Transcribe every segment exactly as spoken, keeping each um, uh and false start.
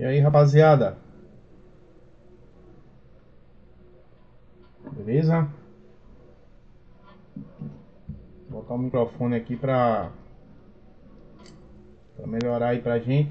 E aí, rapaziada? Beleza? Vou botar o microfone aqui pra, pra melhorar aí pra gente.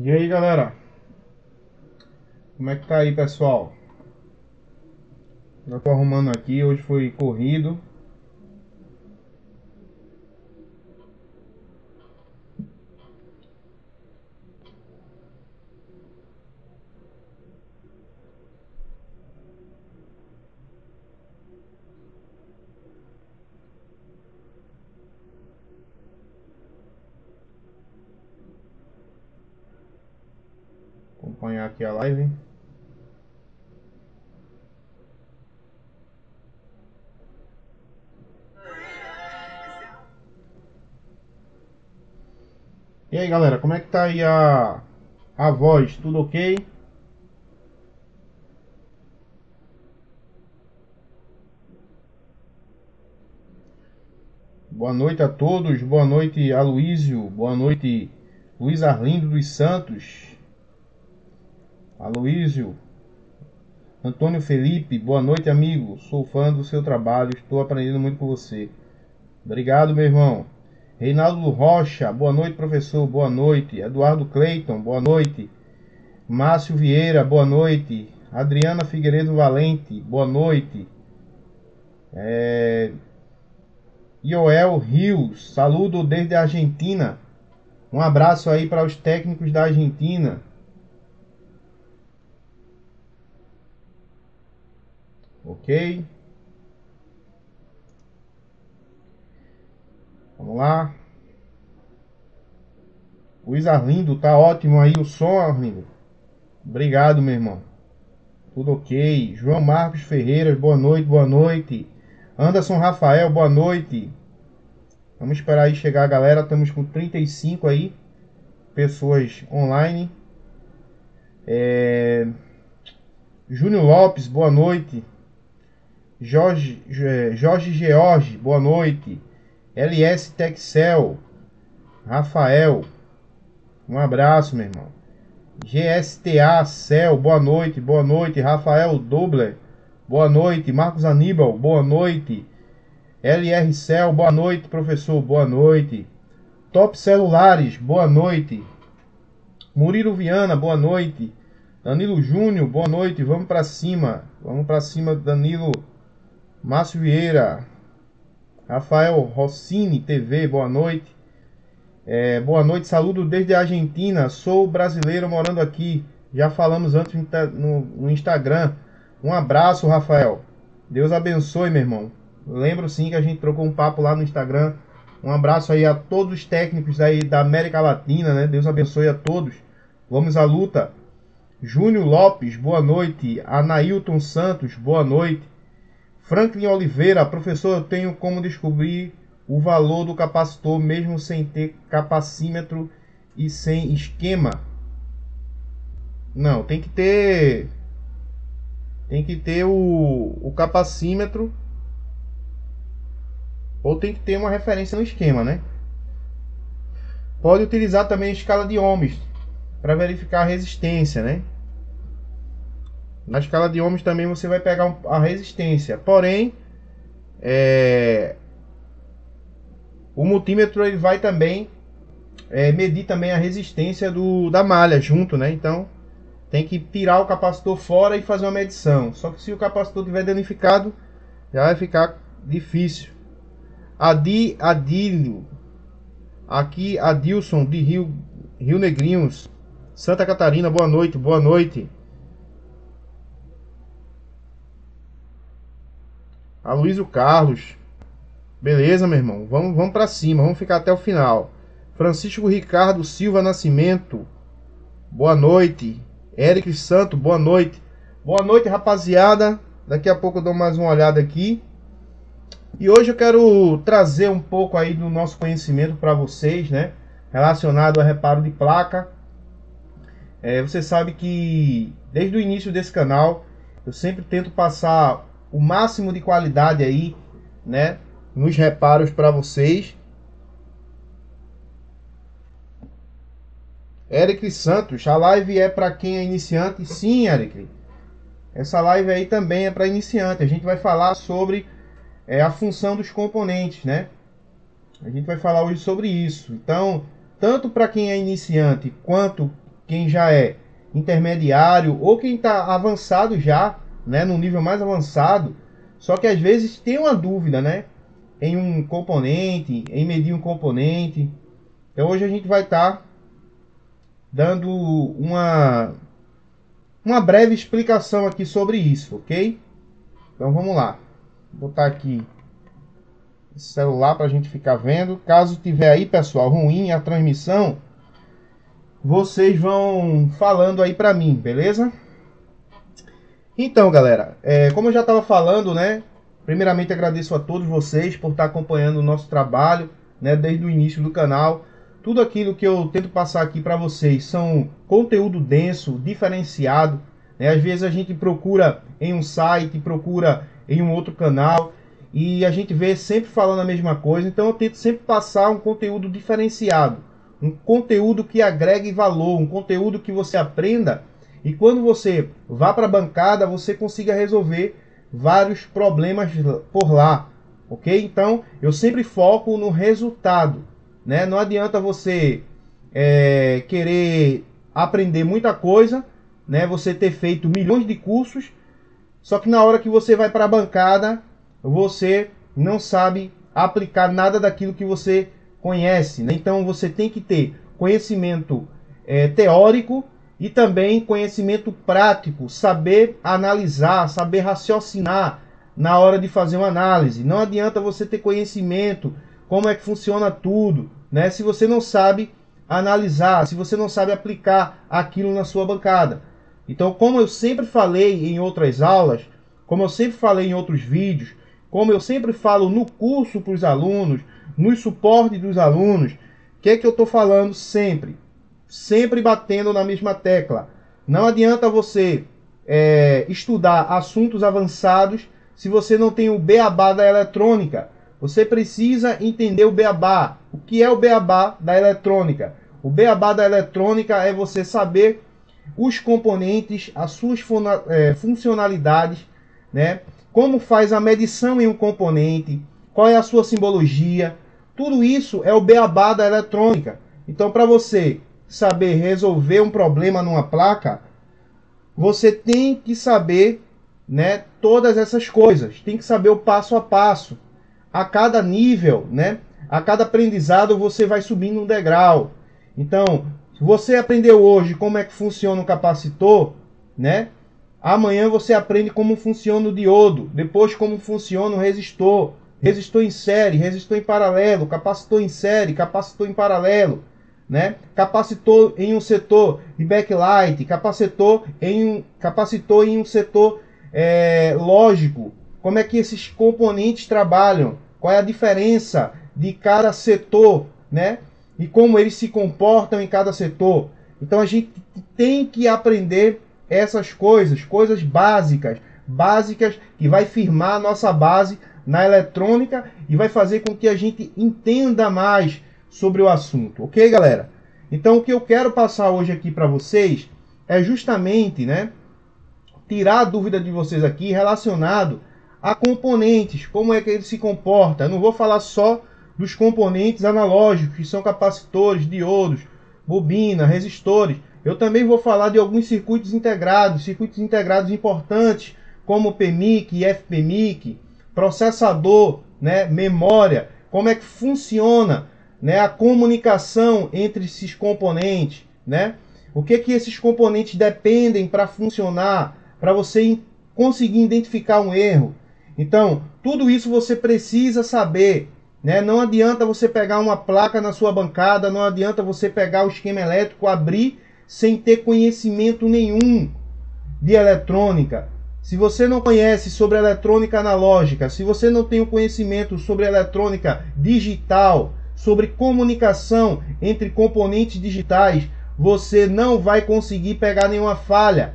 E aí, galera, como é que tá aí, pessoal? Já tô arrumando aqui, hoje foi corrido. Acompanhar aqui a live. E aí, galera, como é que tá aí a, a voz? Tudo ok? Boa noite a todos, boa noite Aloísio, boa noite Luiz Arlindo dos Santos, Aloísio, Antônio Felipe, boa noite, amigo. Sou fã do seu trabalho, estou aprendendo muito com você. Obrigado, meu irmão. Reinaldo Rocha, boa noite, professor, boa noite. Eduardo Cleiton, boa noite. Márcio Vieira, boa noite. Adriana Figueiredo Valente, boa noite. É... Joel Rios, saludo desde a Argentina. Um abraço aí para os técnicos da Argentina. Ok, vamos lá. Luiz Arlindo, tá ótimo aí o som, Arlindo. Obrigado, meu irmão. Tudo ok. João Marcos Ferreira, boa noite, boa noite. Anderson Rafael, boa noite. Vamos esperar aí chegar a galera. Estamos com trinta e cinco aí pessoas online. É... Júnior Lopes, boa noite. Jorge, Jorge George, boa noite. L S Tech Cell, Rafael, um abraço, meu irmão. G S T A Cell, boa noite, boa noite. Rafael Dobler, boa noite. Marcos Aníbal, boa noite. L R Cell, boa noite, professor, boa noite. Top Celulares, boa noite. Murilo Viana, boa noite. Danilo Júnior, boa noite. Vamos pra cima, vamos pra cima, Danilo. Márcio Vieira, Rafael Rossini T V, boa noite. É, boa noite, saludo desde a Argentina. Sou brasileiro morando aqui. Já falamos antes no, no Instagram. Um abraço, Rafael. Deus abençoe, meu irmão. Lembro sim que a gente trocou um papo lá no Instagram. Um abraço aí a todos os técnicos aí da América Latina, né? Deus abençoe a todos. Vamos à luta. Júnior Lopes, boa noite. Anailton Santos, boa noite. Franklin Oliveira, professor, eu tenho como descobrir o valor do capacitor mesmo sem ter capacímetro e sem esquema? Não, tem que ter tem que ter o, o capacímetro ou tem que ter uma referência no esquema, né? Pode utilizar também a escala de ohms para verificar a resistência, né? Na escala de ohms também você vai pegar a resistência. Porém, é... o multímetro ele vai também é, medir também a resistência do, da malha junto, né? Então, tem que tirar o capacitor fora e fazer uma medição. Só que se o capacitor estiver danificado, já vai ficar difícil. Adi, Adílio, Aqui Adilson de Rio, Rio Negrinhos, Santa Catarina, boa noite, boa noite. Aloysio Carlos, beleza, meu irmão, vamos, vamos para cima, vamos ficar até o final. Francisco Ricardo Silva Nascimento, boa noite. Eric Santo, boa noite. Boa noite, rapaziada. Daqui a pouco eu dou mais uma olhada aqui. E hoje eu quero trazer um pouco aí do nosso conhecimento para vocês, né? Relacionado a reparo de placa. É, você sabe que desde o início desse canal, eu sempre tento passar o máximo de qualidade aí, né? Nos reparos para vocês. Eric Santos, a live é para quem é iniciante? Sim, Eric. Essa live aí também é para iniciante. A gente vai falar sobre é, a função dos componentes, né? A gente vai falar hoje sobre isso. Então, tanto para quem é iniciante, quanto quem já é intermediário, ou quem está avançado já, né? No nível mais avançado. Só que às vezes tem uma dúvida, né? Em um componente, em medir um componente. Então hoje a gente vai estar... Tá dando uma, uma breve explicação aqui sobre isso, ok? Então vamos lá. Vou botar aqui esse celular para a gente ficar vendo. Caso tiver aí, pessoal, ruim a transmissão, vocês vão falando aí para mim, beleza? Então, galera, é, como eu já estava falando, né? Primeiramente agradeço a todos vocês por estar acompanhando o nosso trabalho, né? Desde o início do canal. Tudo aquilo que eu tento passar aqui para vocês são conteúdo denso, diferenciado, né? Às vezes a gente procura em um site, procura em um outro canal e a gente vê sempre falando a mesma coisa. Então eu tento sempre passar um conteúdo diferenciado, um conteúdo que agregue valor, um conteúdo que você aprenda e quando você vá para a bancada você consiga resolver vários problemas por lá, ok? Então eu sempre foco no resultado. Né? Não adianta você é, querer aprender muita coisa, né? Você ter feito milhões de cursos, só que na hora que você vai para a bancada, você não sabe aplicar nada daquilo que você conhece. Né? Então você tem que ter conhecimento é, teórico e também conhecimento prático, saber analisar, saber raciocinar na hora de fazer uma análise. Não adianta você ter conhecimento, como é que funciona tudo. Né? Se você não sabe analisar, se você não sabe aplicar aquilo na sua bancada. Então, como eu sempre falei em outras aulas, como eu sempre falei em outros vídeos, como eu sempre falo no curso para os alunos, no suporte dos alunos, o que é que eu estou falando sempre? Sempre batendo na mesma tecla. Não adianta você é, estudar assuntos avançados se você não tem o beabá da eletrônica. Você precisa entender o beabá. O que é o beabá da eletrônica? O beabá da eletrônica é você saber os componentes, as suas funcionalidades, né? Como faz a medição em um componente, qual é a sua simbologia. Tudo isso é o beabá da eletrônica. Então, para você saber resolver um problema numa placa, você tem que saber, né, todas essas coisas. Tem que saber o passo a passo. A cada nível, né? A cada aprendizado você vai subindo um degrau. Então, se você aprendeu hoje como é que funciona o capacitor, né? Amanhã você aprende como funciona o diodo, depois como funciona o resistor, resistor em série, resistor em paralelo, capacitor em série, capacitor em paralelo, né? Capacitor em um setor de backlight, capacitor em um capacitor em um setor é, lógico. Como é que esses componentes trabalham? Qual é a diferença de cada setor, né? E como eles se comportam em cada setor. Então a gente tem que aprender essas coisas, coisas básicas, básicas que vai firmar a nossa base na eletrônica e vai fazer com que a gente entenda mais sobre o assunto, ok, galera? Então o que eu quero passar hoje aqui para vocês é justamente, né, tirar a dúvida de vocês aqui relacionado a componentes, como é que ele se comporta. Eu não vou falar só dos componentes analógicos, que são capacitores, diodos, bobina, resistores. Eu também vou falar de alguns circuitos integrados, circuitos integrados importantes, como P M I C, F P M I C, processador, né, memória, como é que funciona né, a comunicação entre esses componentes, né? O que que esses componentes dependem para funcionar, para você conseguir identificar um erro. Então, tudo isso você precisa saber, né? Não adianta você pegar uma placa na sua bancada, não adianta você pegar o esquema elétrico, abrir, sem ter conhecimento nenhum de eletrônica. Se você não conhece sobre eletrônica analógica, se você não tem o conhecimento sobre eletrônica digital, sobre comunicação entre componentes digitais, você não vai conseguir pegar nenhuma falha.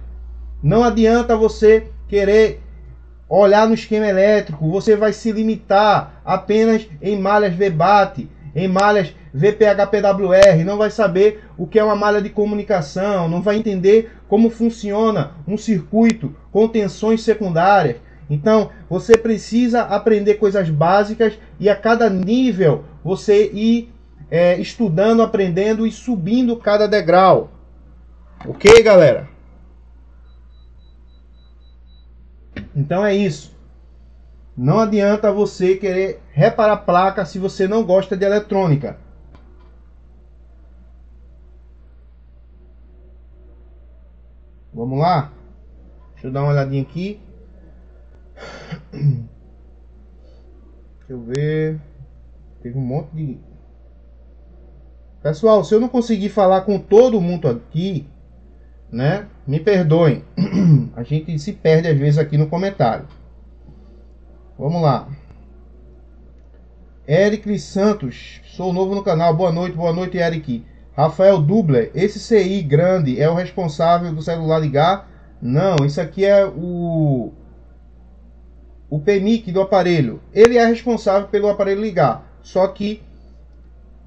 Não adianta você querer olhar no esquema elétrico, você vai se limitar apenas em malhas V BAT, em malhas V P H P W R, não vai saber o que é uma malha de comunicação, não vai entender como funciona um circuito com tensões secundárias. Então, você precisa aprender coisas básicas e a cada nível você ir é, estudando, aprendendo e subindo cada degrau. Ok, galera? Então é isso. Não adianta você querer reparar a placa se você não gosta de eletrônica. Vamos lá? Deixa eu dar uma olhadinha aqui. Deixa eu ver. Teve um monte de... Pessoal, se eu não conseguir falar com todo mundo aqui, né, me perdoem. A gente se perde às vezes aqui no comentário. Vamos lá. Eric Santos, sou novo no canal, boa noite, boa noite, Eric. Rafael Dobler, esse C I grande é o responsável do celular ligar? Não, isso aqui é o o P M I C do aparelho. Ele é responsável pelo aparelho ligar, só que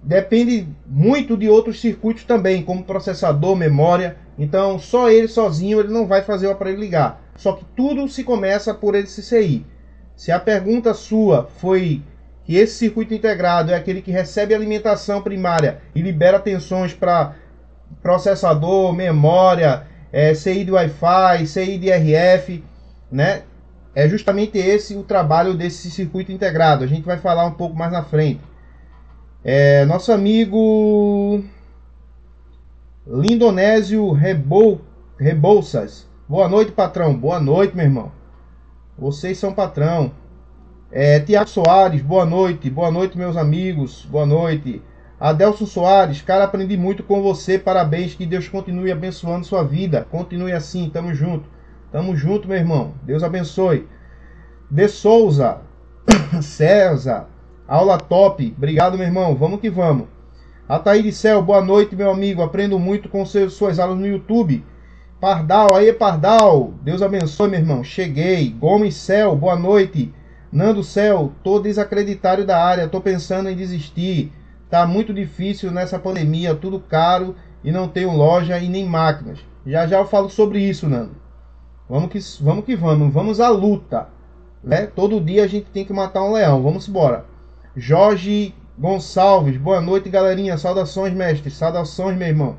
depende muito de outros circuitos também, como processador, memória. Então, só ele sozinho, ele não vai fazer o aparelho ligar. Só que tudo se começa por esse C I. Se a pergunta sua foi que esse circuito integrado é aquele que recebe alimentação primária e libera tensões para processador, memória, é, C I de Wi-Fi, C I de R F, né? É justamente esse o trabalho desse circuito integrado. A gente vai falar um pouco mais na frente. É, nosso amigo Lindonésio Rebou, Rebouças. Boa noite, patrão. Boa noite, meu irmão. Vocês são patrão. É, Tiago Soares, boa noite. Boa noite, meus amigos. Boa noite. Adelson Soares, cara, aprendi muito com você. Parabéns, que Deus continue abençoando sua vida. Continue assim, tamo junto. Tamo junto, meu irmão. Deus abençoe. De Souza, César, aula top. Obrigado, meu irmão. Vamos que vamos. Ataíde Cell, boa noite, meu amigo. Aprendo muito com seus, suas aulas no YouTube. Pardal, aí Pardal. Deus abençoe, meu irmão. Cheguei. Gomes Cell, boa noite. Nando Cell, tô desacreditado da área. Tô pensando em desistir. Tá muito difícil nessa pandemia. Tudo caro e não tenho loja e nem máquinas. Já já eu falo sobre isso, Nando. Vamos que vamos. Que vamos. Vamos à luta. Né? Todo dia a gente tem que matar um leão. Vamos embora. Jorge Gonçalves, boa noite, galerinha. Saudações, mestre. Saudações, meu irmão.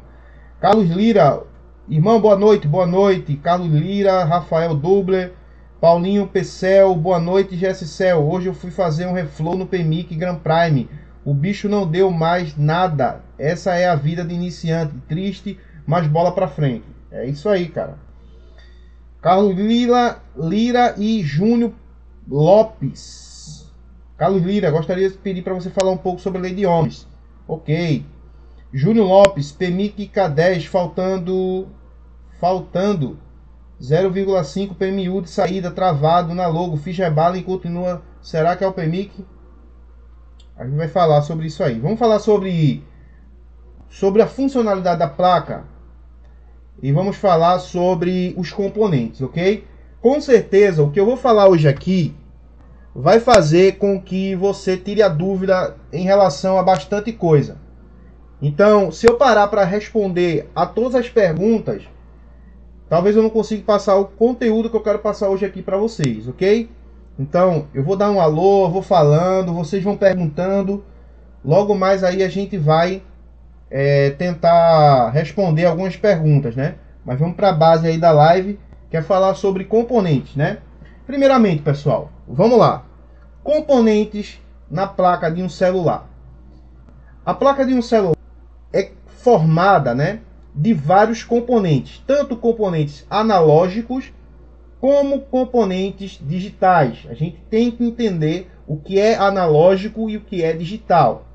Carlos Lira, irmão, boa noite, boa noite. Carlos Lira, Rafael Dobler, Paulinho Pecel, boa noite, G S Cell. Hoje eu fui fazer um reflow no P M I C Grand Prime. O bicho não deu mais nada. Essa é a vida de iniciante. Triste, mas bola pra frente. É isso aí, cara. Carlos Lira, Lira e Júnior Lopes. Carlos Lira, gostaria de pedir para você falar um pouco sobre a lei de Ohms. Ok. Júnior Lopes, P M I C K dez faltando, faltando zero vírgula cinco P M U de saída, travado na logo, ficha é bala e continua. Será que é o P M I C? A gente vai falar sobre isso aí. Vamos falar sobre, sobre a funcionalidade da placa e vamos falar sobre os componentes, ok? Com certeza, o que eu vou falar hoje aqui vai fazer com que você tire a dúvida em relação a bastante coisa. Então, se eu parar para responder a todas as perguntas, talvez eu não consiga passar o conteúdo que eu quero passar hoje aqui para vocês, ok? Então, eu vou dar um alô, vou falando, vocês vão perguntando. Logo mais aí a gente vai é, tentar responder algumas perguntas, né? Mas vamos para a base aí da live, que é falar sobre componentes, né? Primeiramente, pessoal, vamos lá. Componentes na placa de um celular. A placa de um celular é formada, né, de vários componentes, tanto componentes analógicos como componentes digitais. A gente tem que entender o que é analógico e o que é digital.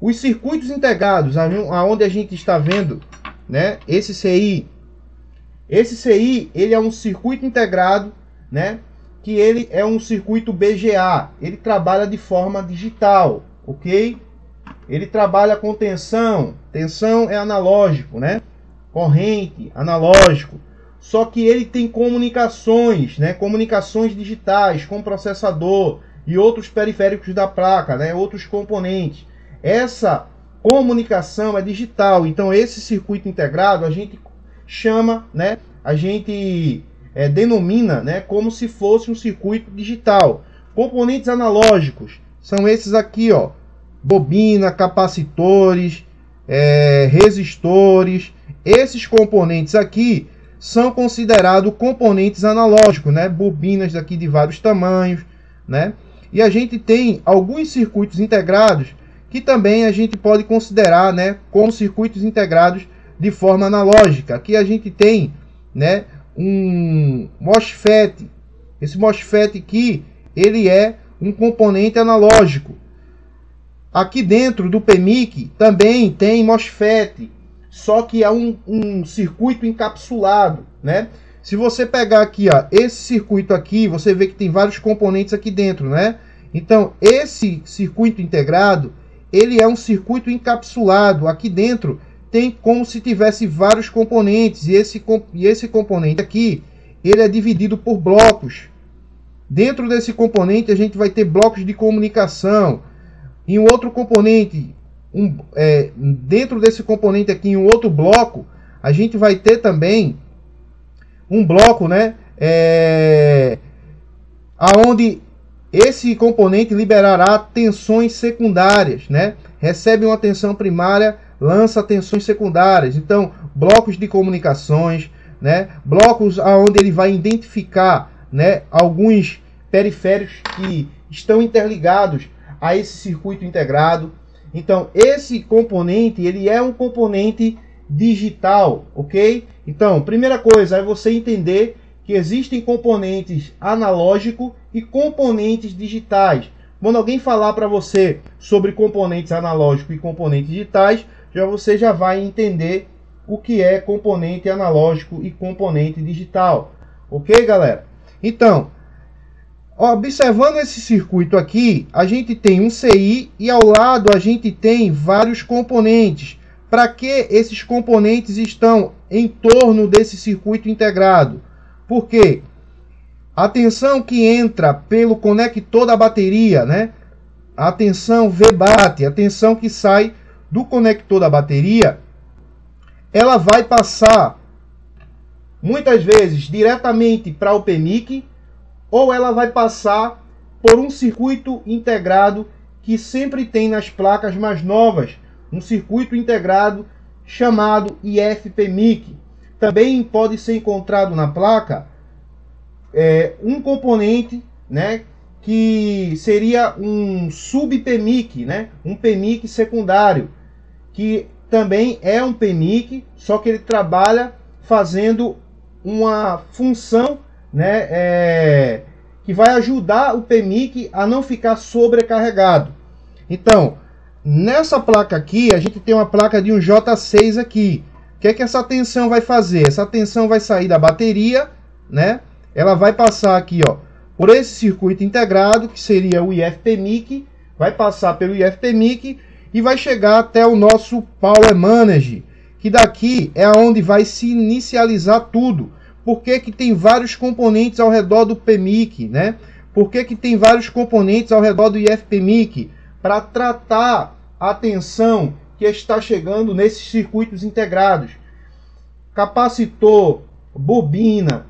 Os circuitos integrados, aonde a gente está vendo, né, esse C I, esse C I, ele é um circuito integrado, né, que ele é um circuito B G A, ele trabalha de forma digital, ok? Ele trabalha com tensão, tensão é analógico, né? Corrente, analógico. Só que ele tem comunicações, né? Comunicações digitais com processador e outros periféricos da placa, né? Outros componentes. Essa comunicação é digital, então esse circuito integrado a gente chama, né? A gente é, denomina, né? Como se fosse um circuito digital. Componentes analógicos são esses aqui, ó. Bobina, capacitores, é, resistores. Esses componentes aqui são considerados componentes analógicos, né? Bobinas aqui de vários tamanhos, né? E a gente tem alguns circuitos integrados que também a gente pode considerar, né, como circuitos integrados de forma analógica. Aqui a gente tem, né, um MOSFET. Esse MOSFET aqui, ele é um componente analógico. Aqui dentro do P M I C também tem MOSFET, só que é um, um circuito encapsulado, né? Se você pegar aqui, ó, esse circuito aqui, você vê que tem vários componentes aqui dentro, né? Então, esse circuito integrado, ele é um circuito encapsulado. Aqui dentro tem como se tivesse vários componentes, e esse, e esse componente aqui, ele é dividido por blocos. Dentro desse componente, a gente vai ter blocos de comunicação. Em um outro componente, um, é, dentro desse componente aqui, em um outro bloco, a gente vai ter também um bloco, né? É, aonde esse componente liberará tensões secundárias, né? Recebe uma tensão primária, lança tensões secundárias. Então, blocos de comunicações, né? Blocos aonde ele vai identificar, né? Alguns periféricos que estão interligados a esse circuito integrado. Então, esse componente, ele é um componente digital, ok? Então, primeira coisa é você entender que existem componentes analógicos e componentes digitais. Quando alguém falar para você sobre componentes analógicos e componentes digitais, já você já vai entender o que é componente analógico e componente digital, ok, galera? Então, observando esse circuito aqui, a gente tem um C I e ao lado a gente tem vários componentes. Para que esses componentes estão em torno desse circuito integrado? Porque a tensão que entra pelo conector da bateria, né? A tensão V BATTERY, a tensão que sai do conector da bateria, ela vai passar muitas vezes diretamente para o P M I C, ou ela vai passar por um circuito integrado que sempre tem nas placas mais novas, um circuito integrado chamado I F P M I C. Também pode ser encontrado na placa é, um componente, né, que seria um sub-P M I C, né, um P M I C secundário, que também é um P M I C, só que ele trabalha fazendo uma função, né, é, que vai ajudar o P M I C a não ficar sobrecarregado. Então, nessa placa aqui, a gente tem uma placa de um J seis aqui. O que é que essa tensão vai fazer? Essa tensão vai sair da bateria, né? Ela vai passar aqui, ó, por esse circuito integrado, que seria o I F P M I C, vai passar pelo I F P M I C e vai chegar até o nosso Power Manage, que daqui é onde vai se inicializar tudo. Por que que tem vários componentes ao redor do P M I C, né? Por que que tem vários componentes ao redor do I F P M I C? Para tratar a tensão que está chegando nesses circuitos integrados. Capacitor, bobina,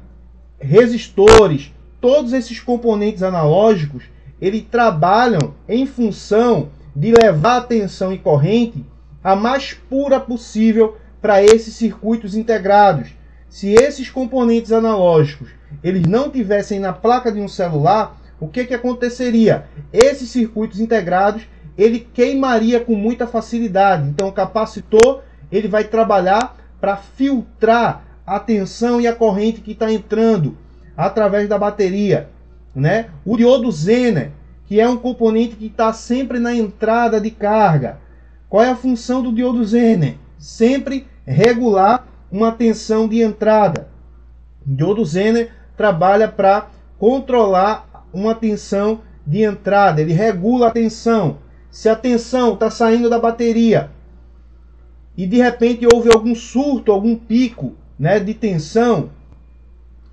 resistores, todos esses componentes analógicos, eles trabalham em função de levar a tensão e corrente a mais pura possível para esses circuitos integrados. Se esses componentes analógicos eles não tivessem na placa de um celular, o que que aconteceria? Esses circuitos integrados ele queimaria com muita facilidade. Então o capacitor ele vai trabalhar para filtrar a tensão e a corrente que está entrando através da bateria, né? O diodo Zener, que é um componente que está sempre na entrada de carga. Qual é a função do diodo Zener? Sempre regular uma tensão de entrada. O diodo Zener trabalha para controlar uma tensão de entrada. Ele regula a tensão. Se a tensão está saindo da bateria e de repente houve algum surto, algum pico, né, de tensão,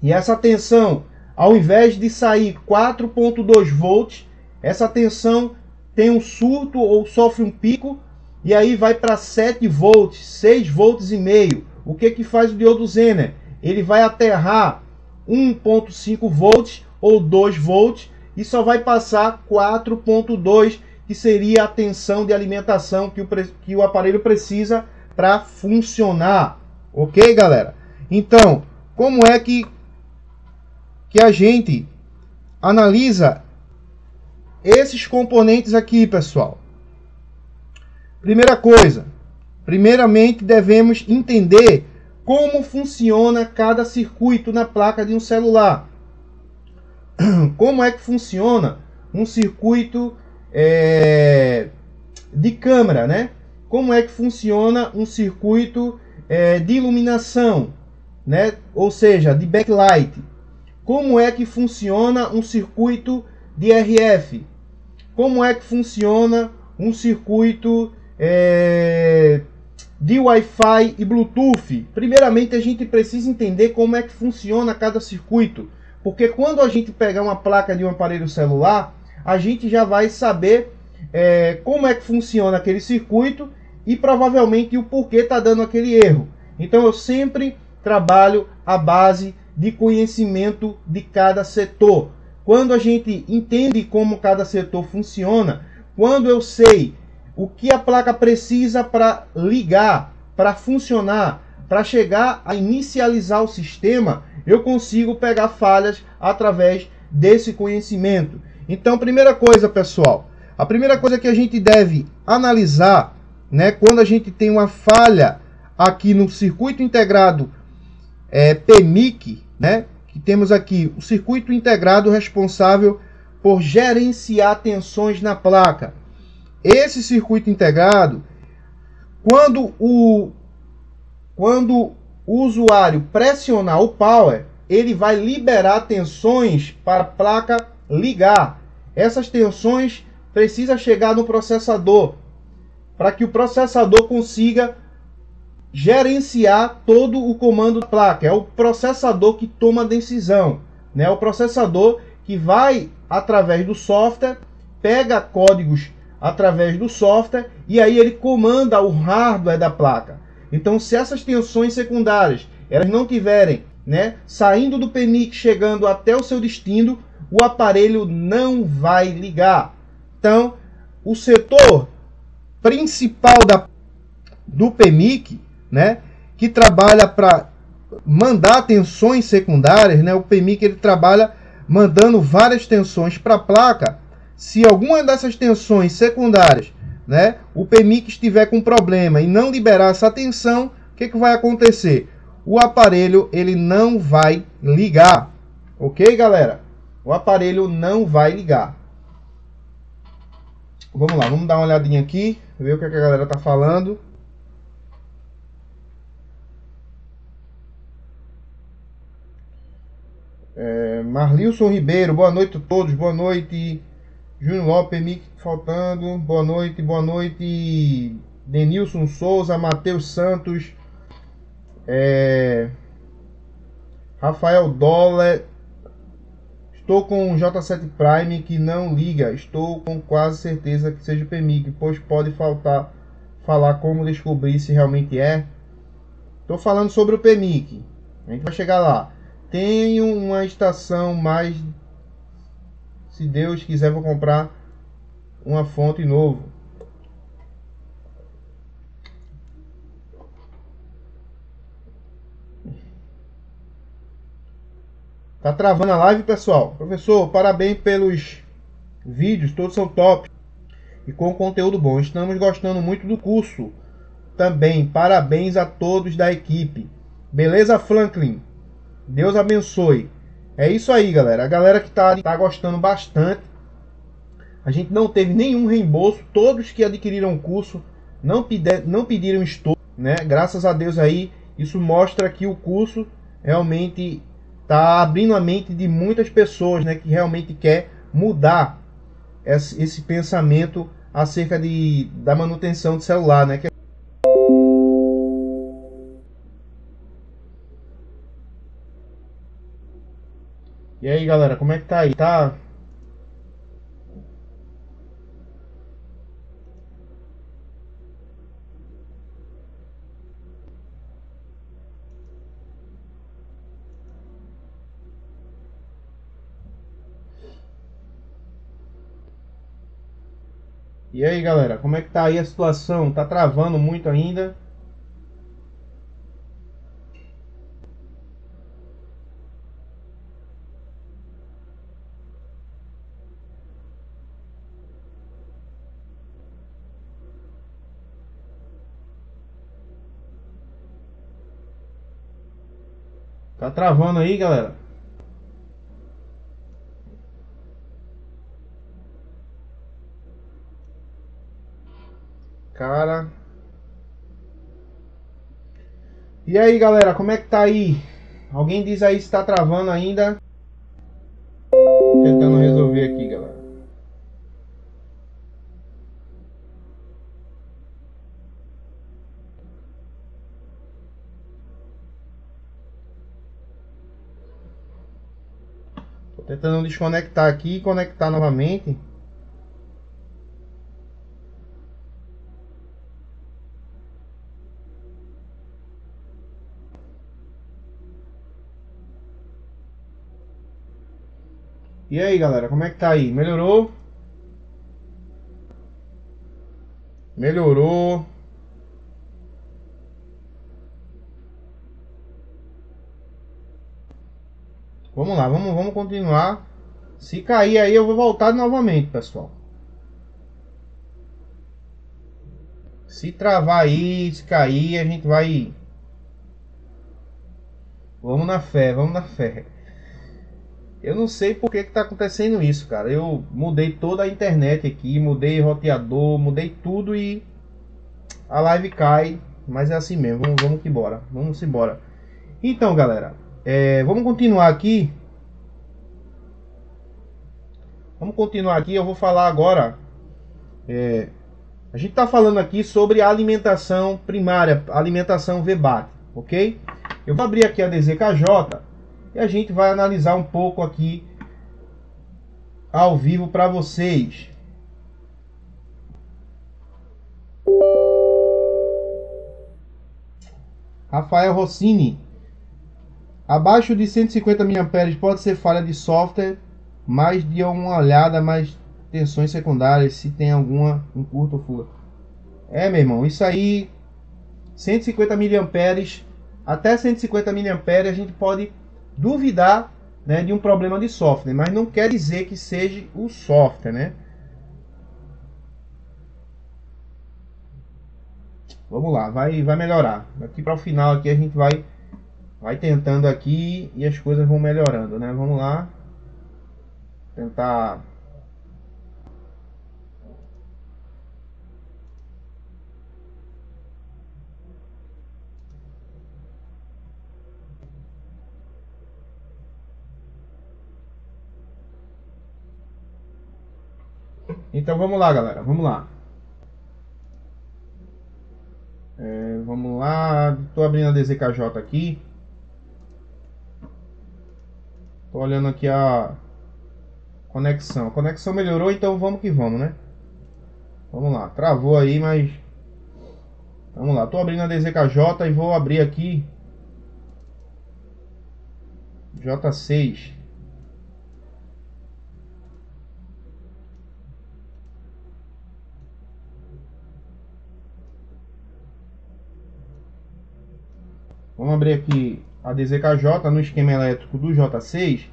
e essa tensão, ao invés de sair quatro ponto dois volts, essa tensão tem um surto ou sofre um pico e aí vai para sete volts, seis volts e meio. O que que faz o diodo Zener? Ele vai aterrar um ponto cinco volts ou dois volts e só vai passar quatro ponto dois, que seria a tensão de alimentação que o, que o aparelho precisa para funcionar. Ok, galera? Então, como é que, que a gente analisa esses componentes aqui, pessoal? Primeira coisa, primeiramente devemos entender como funciona cada circuito na placa de um celular. Como é que funciona um circuito é, de câmera, né? Como é que funciona um circuito de iluminação, né? Ou seja, de backlight. Como é que funciona um circuito de R F? Como é que funciona um circuito é, de Wi-Fi e Bluetooth? Primeiramente, a gente precisa entender como é que funciona cada circuito, porque quando a gente pegar uma placa de um aparelho celular, a gente já vai saber é, como é que funciona aquele circuito e provavelmente o porquê está dando aquele erro. Então eu sempre trabalho a base de conhecimento de cada setor. Quando a gente entende como cada setor funciona, quando eu sei o que a placa precisa para ligar, para funcionar, para chegar a inicializar o sistema, eu consigo pegar falhas através desse conhecimento. Então, primeira coisa, pessoal, a primeira coisa que a gente deve analisar, né, quando a gente tem uma falha aqui no circuito integrado é, P M I C, né, que temos aqui o circuito integrado responsável por gerenciar tensões na placa. Esse circuito integrado, quando o, quando o usuário pressionar o power, ele vai liberar tensões para a placa ligar. Essas tensões precisam chegar no processador, para que o processador consiga gerenciar todo o comando da placa. É o processador que toma a decisão, né? É o processador que vai, através do software, pega códigos através do software e aí ele comanda o hardware da placa. Então, se essas tensões secundárias elas não tiverem, né, saindo do P M I C, chegando até o seu destino, o aparelho não vai ligar. Então, o setor principal da, do P M I C, né, que trabalha para mandar tensões secundárias, né, o P M I C ele trabalha mandando várias tensões para a placa. Se alguma dessas tensões secundárias, né, o P M I C estiver com problema e não liberar essa tensão, o que que vai acontecer? O aparelho ele não vai ligar, ok, galera? O aparelho não vai ligar. Vamos lá, vamos dar uma olhadinha aqui, ver o que a galera tá falando. É, Marlilson Ribeiro, boa noite a todos, boa noite. Júnior Lopes, P M I C faltando, boa noite, boa noite. Denilson Souza, Matheus Santos, é, Rafael Dobler. Estou com o J sete Prime que não liga. Estou com quase certeza que seja P M I C, pois pode faltar falar como descobrir se realmente é. Estou falando sobre o P M I C. A gente vai chegar lá. Tenho uma estação, mas se Deus quiser vou comprar uma fonte novo. Tá travando a live, pessoal. Professor, parabéns pelos vídeos, todos são top. e com conteúdo bom. Estamos gostando muito do curso também. Parabéns a todos da equipe. Beleza, Franklin? Deus abençoe. É isso aí, galera. A galera que tá, tá gostando bastante. A gente não teve nenhum reembolso. Todos que adquiriram o curso não, pide, não pediram estouro, né? Graças a Deus aí. Isso mostra que o curso realmente tá abrindo a mente de muitas pessoas, né? Que realmente quer mudar esse, esse pensamento acerca de, da manutenção de celular, né? Que é... E aí, galera, como é que tá aí? Tá... E aí, galera, como é que tá aí a situação? Tá travando muito ainda? Tá travando aí, galera? Cara. E aí, galera, como é que tá aí? Alguém diz aí se tá travando ainda? Tô tentando resolver aqui, galera. Tô tentando desconectar aqui e conectar novamente. E aí, galera, como é que tá aí? Melhorou? Melhorou. Vamos lá, vamos, vamos continuar. Se cair aí, eu vou voltar novamente, pessoal. Se travar aí, se cair, a gente vai... Vamos na fé, vamos na fé. Eu não sei por que que tá acontecendo isso, cara. Eu mudei toda a internet aqui, mudei roteador, mudei tudo e a live cai. Mas é assim mesmo, vamos, vamos que bora, vamos embora. Então, galera, é, vamos continuar aqui. Vamos continuar aqui, eu vou falar agora. É, a gente tá falando aqui sobre alimentação primária, alimentação V BAT, ok? Eu vou abrir aqui a D Z K J. E a gente vai analisar um pouco aqui ao vivo para vocês. Rafael Rossini. Abaixo de cento e cinquenta miliamperes pode ser falha de software, mas de uma olhada, mais tensões secundárias, se tem alguma, um curto ou fuga. É, meu irmão, isso aí, cento e cinquenta miliamperes, até cento e cinquenta miliamperes a gente pode... duvidar, né, de um problema de software, mas não quer dizer que seja o software, né? Vamos lá, vai, vai melhorar. Aqui para o final aqui a gente vai, vai tentando aqui e as coisas vão melhorando, né? Vamos lá, tentar. Então vamos lá, galera, vamos lá. É, vamos lá, tô abrindo a D Z K J aqui. Tô olhando aqui a conexão. A conexão melhorou, então vamos que vamos, né? Vamos lá, travou aí, mas... Vamos lá, tô abrindo a D Z K J e vou abrir aqui... J seis... Vamos abrir aqui a D Z K J no esquema elétrico do J seis.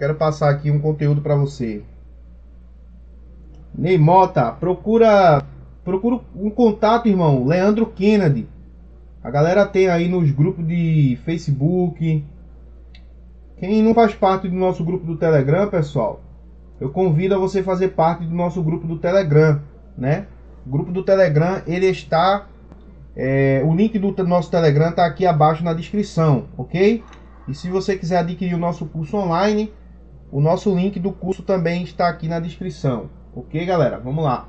Quero passar aqui um conteúdo para você. Ney Mota, procura, procura um contato, irmão. Leandro Kennedy. A galera tem aí nos grupos de Facebook. Quem não faz parte do nosso grupo do Telegram, pessoal, eu convido a você fazer parte do nosso grupo do Telegram, né? O grupo do Telegram, ele está... É, o link do nosso Telegram está aqui abaixo na descrição, ok? E se você quiser adquirir o nosso curso online, o nosso link do curso também está aqui na descrição. Ok, galera? Vamos lá.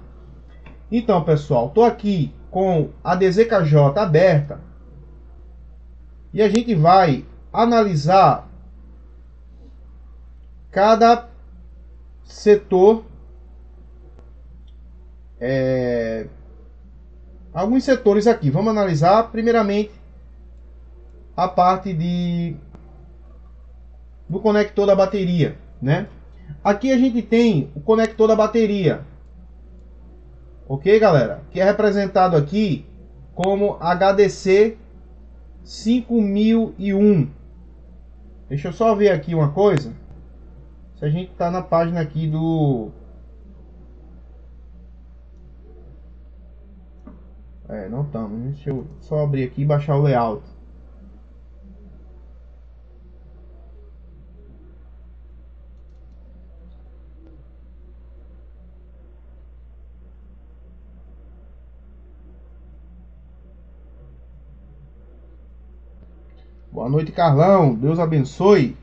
Então, pessoal, estou aqui com a D Z K J aberta e a gente vai analisar cada setor, é, alguns setores aqui. Vamos analisar primeiramente a parte de, do conector da bateria, né? Aqui a gente tem o conector da bateria, ok, galera? Que é representado aqui como H D C cinco mil e um. Deixa eu só ver aqui uma coisa. Se a gente tá na página aqui do... É, não estamos. Deixa eu só abrir aqui e baixar o layout. Boa noite, Carlão. Deus abençoe.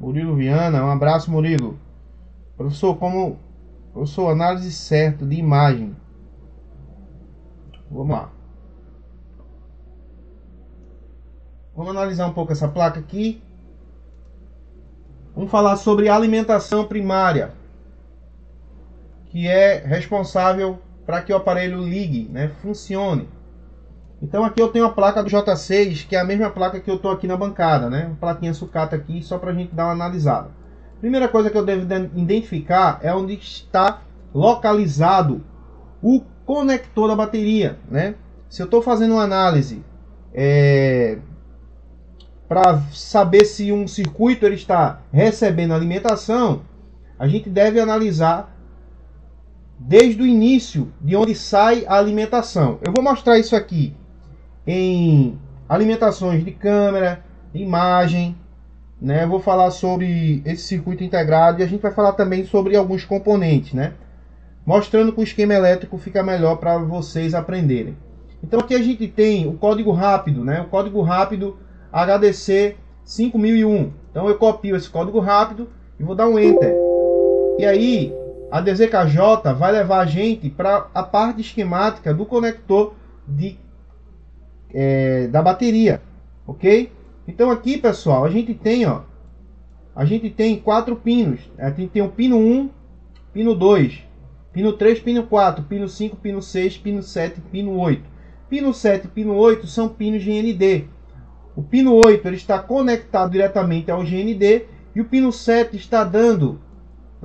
Murilo Viana. Um abraço, Murilo. Professor, como... Professor, análise certa de imagem. Vamos lá. Vamos analisar um pouco essa placa aqui. Vamos falar sobre alimentação primária, que é responsável... para que o aparelho ligue, né, funcione. Então aqui eu tenho a placa do J seis, que é a mesma placa que eu estou aqui na bancada, né? Uma plaquinha sucata aqui, só para a gente dar uma analisada. Primeira coisa que eu devo identificar é onde está localizado o conector da bateria, né? Se eu estou fazendo uma análise é... para saber se um circuito ele está recebendo alimentação, a gente deve analisar desde o início, de onde sai a alimentação. Eu vou mostrar isso aqui em alimentações de câmera, imagem, né? Vou falar sobre esse circuito integrado e a gente vai falar também sobre alguns componentes, né? Mostrando que o esquema elétrico fica melhor para vocês aprenderem. Então aqui a gente tem o código rápido, né? O código rápido H D C cinco mil e um. Então eu copio esse código rápido e vou dar um Enter. E aí... a D Z K J vai levar a gente para a parte esquemática do conector de, é, da bateria, ok? Então aqui, pessoal, a gente tem, ó, a gente tem quatro pinos. A gente tem o pino um, pino dois, pino três, pino quatro, pino cinco, pino seis, pino sete, pino oito. Pino sete e pino oito são pinos de G N D. O pino oito ele está conectado diretamente ao G N D e o pino sete está dando...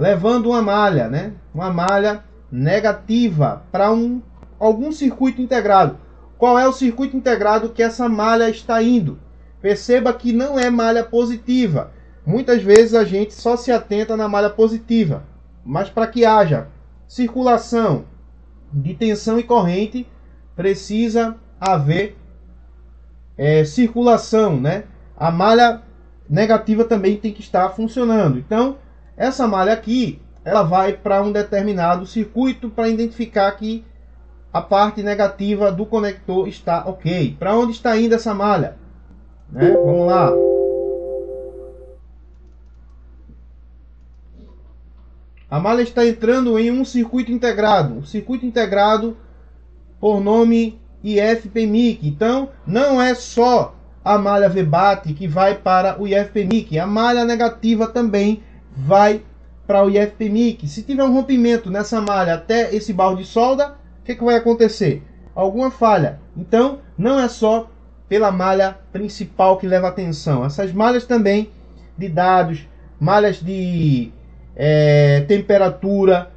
levando uma malha, né? Uma malha negativa para um, algum circuito integrado. Qual é o circuito integrado que essa malha está indo? Perceba que não é malha positiva. Muitas vezes a gente só se atenta na malha positiva. Mas para que haja circulação de tensão e corrente, precisa haver é, circulação, né? A malha negativa também tem que estar funcionando. Então... essa malha aqui, ela vai para um determinado circuito para identificar que a parte negativa do conector está ok. Para onde está indo essa malha? Né? Vamos lá. A malha está entrando em um circuito integrado. Um circuito integrado por nome I F P M I C. Então, não é só a malha V BATTERY que vai para o I F P M I C. A malha negativa também vai para o I F P M I C. Se tiver um rompimento nessa malha até esse balde de solda, o que, que vai acontecer? Alguma falha. Então, não é só pela malha principal que leva a tensão. Essas malhas também de dados, malhas de é, temperatura,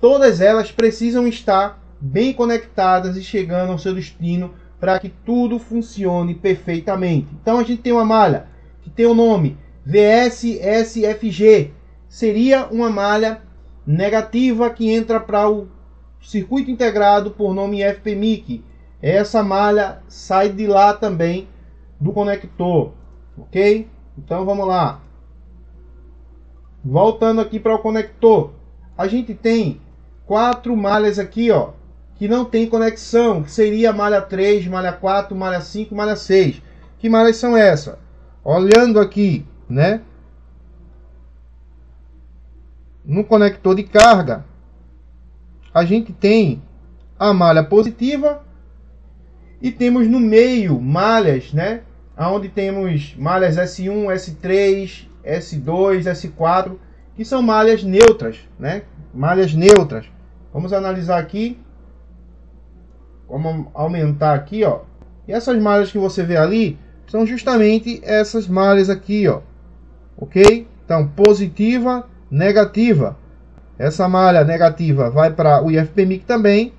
todas elas precisam estar bem conectadas e chegando ao seu destino para que tudo funcione perfeitamente. Então a gente tem uma malha que tem o nome V S S F G, seria uma malha negativa que entra para o circuito integrado por nome F P M I C. Essa malha sai de lá também do conector, ok? Então vamos lá. Voltando aqui para o conector, a gente tem quatro malhas aqui, ó, que não tem conexão, que seria malha três, malha quatro, malha cinco, malha seis. Que malhas são essas? Olhando aqui, né, no conector de carga, a gente tem a malha positiva e temos no meio malhas, né, onde temos malhas S um, S três, S dois, S quatro, que são malhas neutras, né, malhas neutras. Vamos analisar aqui. Vamos aumentar aqui, ó. E essas malhas que você vê ali são justamente essas malhas aqui, ó. Ok? Então, positiva, negativa. Essa malha negativa vai para o I F P M I C também,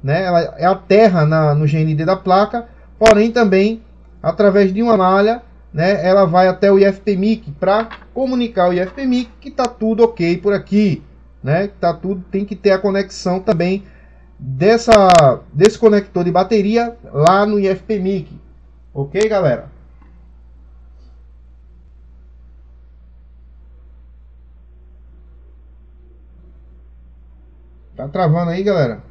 né? Ela aterra na, no G N D da placa, porém também, através de uma malha, né, ela vai até o I F P M I C para comunicar o I F P M I C que está tudo ok por aqui, né? Tá tudo, tem que ter a conexão também dessa, desse conector de bateria lá no I F P M I C. Ok, galera? Tá travando aí, galera?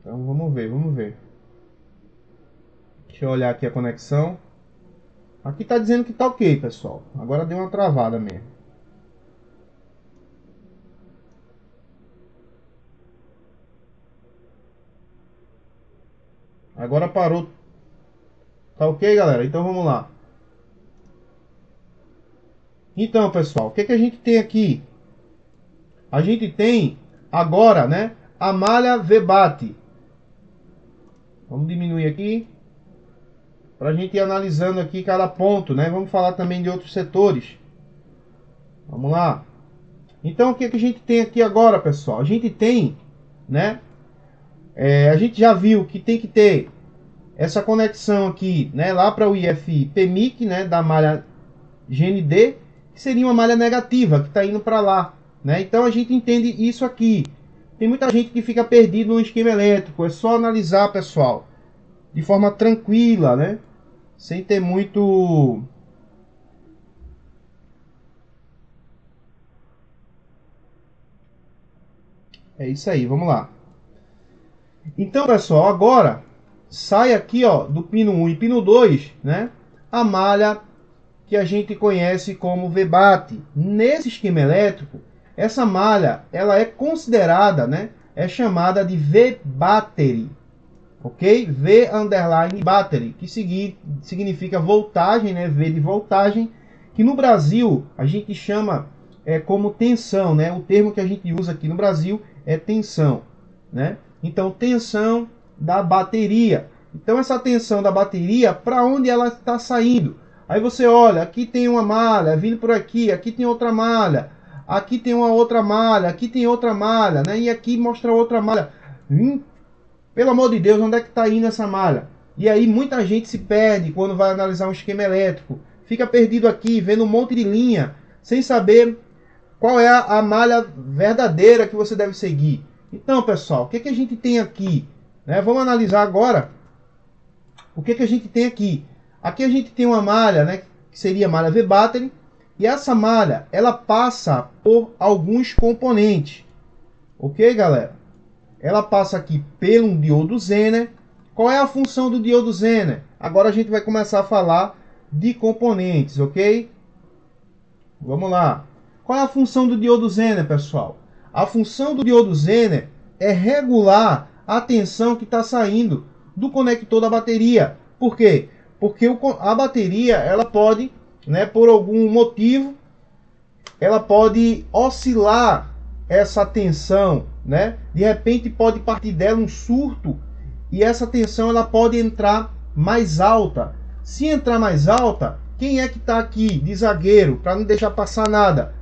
Então vamos ver, vamos ver. Deixa eu olhar aqui a conexão. Aqui tá dizendo que tá ok, pessoal. Agora deu uma travada mesmo. Agora parou. Tá ok, galera? Então vamos lá. Então, pessoal, o que, que a gente tem aqui? A gente tem agora, né, a malha V BATTERY. Vamos diminuir aqui para a gente ir analisando aqui cada ponto, né? Vamos falar também de outros setores. Vamos lá. Então, o que, que a gente tem aqui agora, pessoal? A gente tem, né? É, a gente já viu que tem que ter essa conexão aqui, né, lá para o I F P M I C, né, da malha G N D, que seria uma malha negativa, que está indo para lá, né? Então a gente entende isso aqui. Tem muita gente que fica perdido no esquema elétrico, é só analisar, pessoal, de forma tranquila, né, sem ter muito... É isso aí, vamos lá. Então, pessoal, agora sai aqui, ó, do pino um e pino dois, né, a malha que a gente conhece como V BATTERY. Nesse esquema elétrico, essa malha, ela é considerada, né, é chamada de V BATTERY, ok? V underline battery, que significa voltagem, né, V de voltagem, que no Brasil a gente chama é, como tensão, né, o termo que a gente usa aqui no Brasil é tensão, né? Então, tensão da bateria. Então, essa tensão da bateria, para onde ela está saindo? Aí você olha, aqui tem uma malha vindo por aqui, aqui tem outra malha, aqui tem uma outra malha, aqui tem outra malha, né? E aqui mostra outra malha. Hum, pelo amor de Deus, onde é que está indo essa malha? E aí muita gente se perde quando vai analisar um esquema elétrico. Fica perdido aqui, vendo um monte de linha, sem saber qual é a, a malha verdadeira que você deve seguir. Então, pessoal, o que, que a gente tem aqui? Né? Vamos analisar agora o que, que a gente tem aqui. Aqui a gente tem uma malha, né, que seria a malha V BATTERY, e essa malha, ela passa por alguns componentes. Ok, galera? Ela passa aqui pelo um diodo Zener. Qual é a função do diodo Zener? Agora a gente vai começar a falar de componentes, ok? Vamos lá. Qual é a função do diodo Zener, pessoal? A função do diodo Zener é regular a tensão que está saindo do conector da bateria. Por quê? Porque o, a bateria, ela pode, né, por algum motivo, ela pode oscilar essa tensão, né? De repente pode partir dela um surto e essa tensão ela pode entrar mais alta. Se entrar mais alta, quem é que está aqui de zagueiro para não deixar passar nada?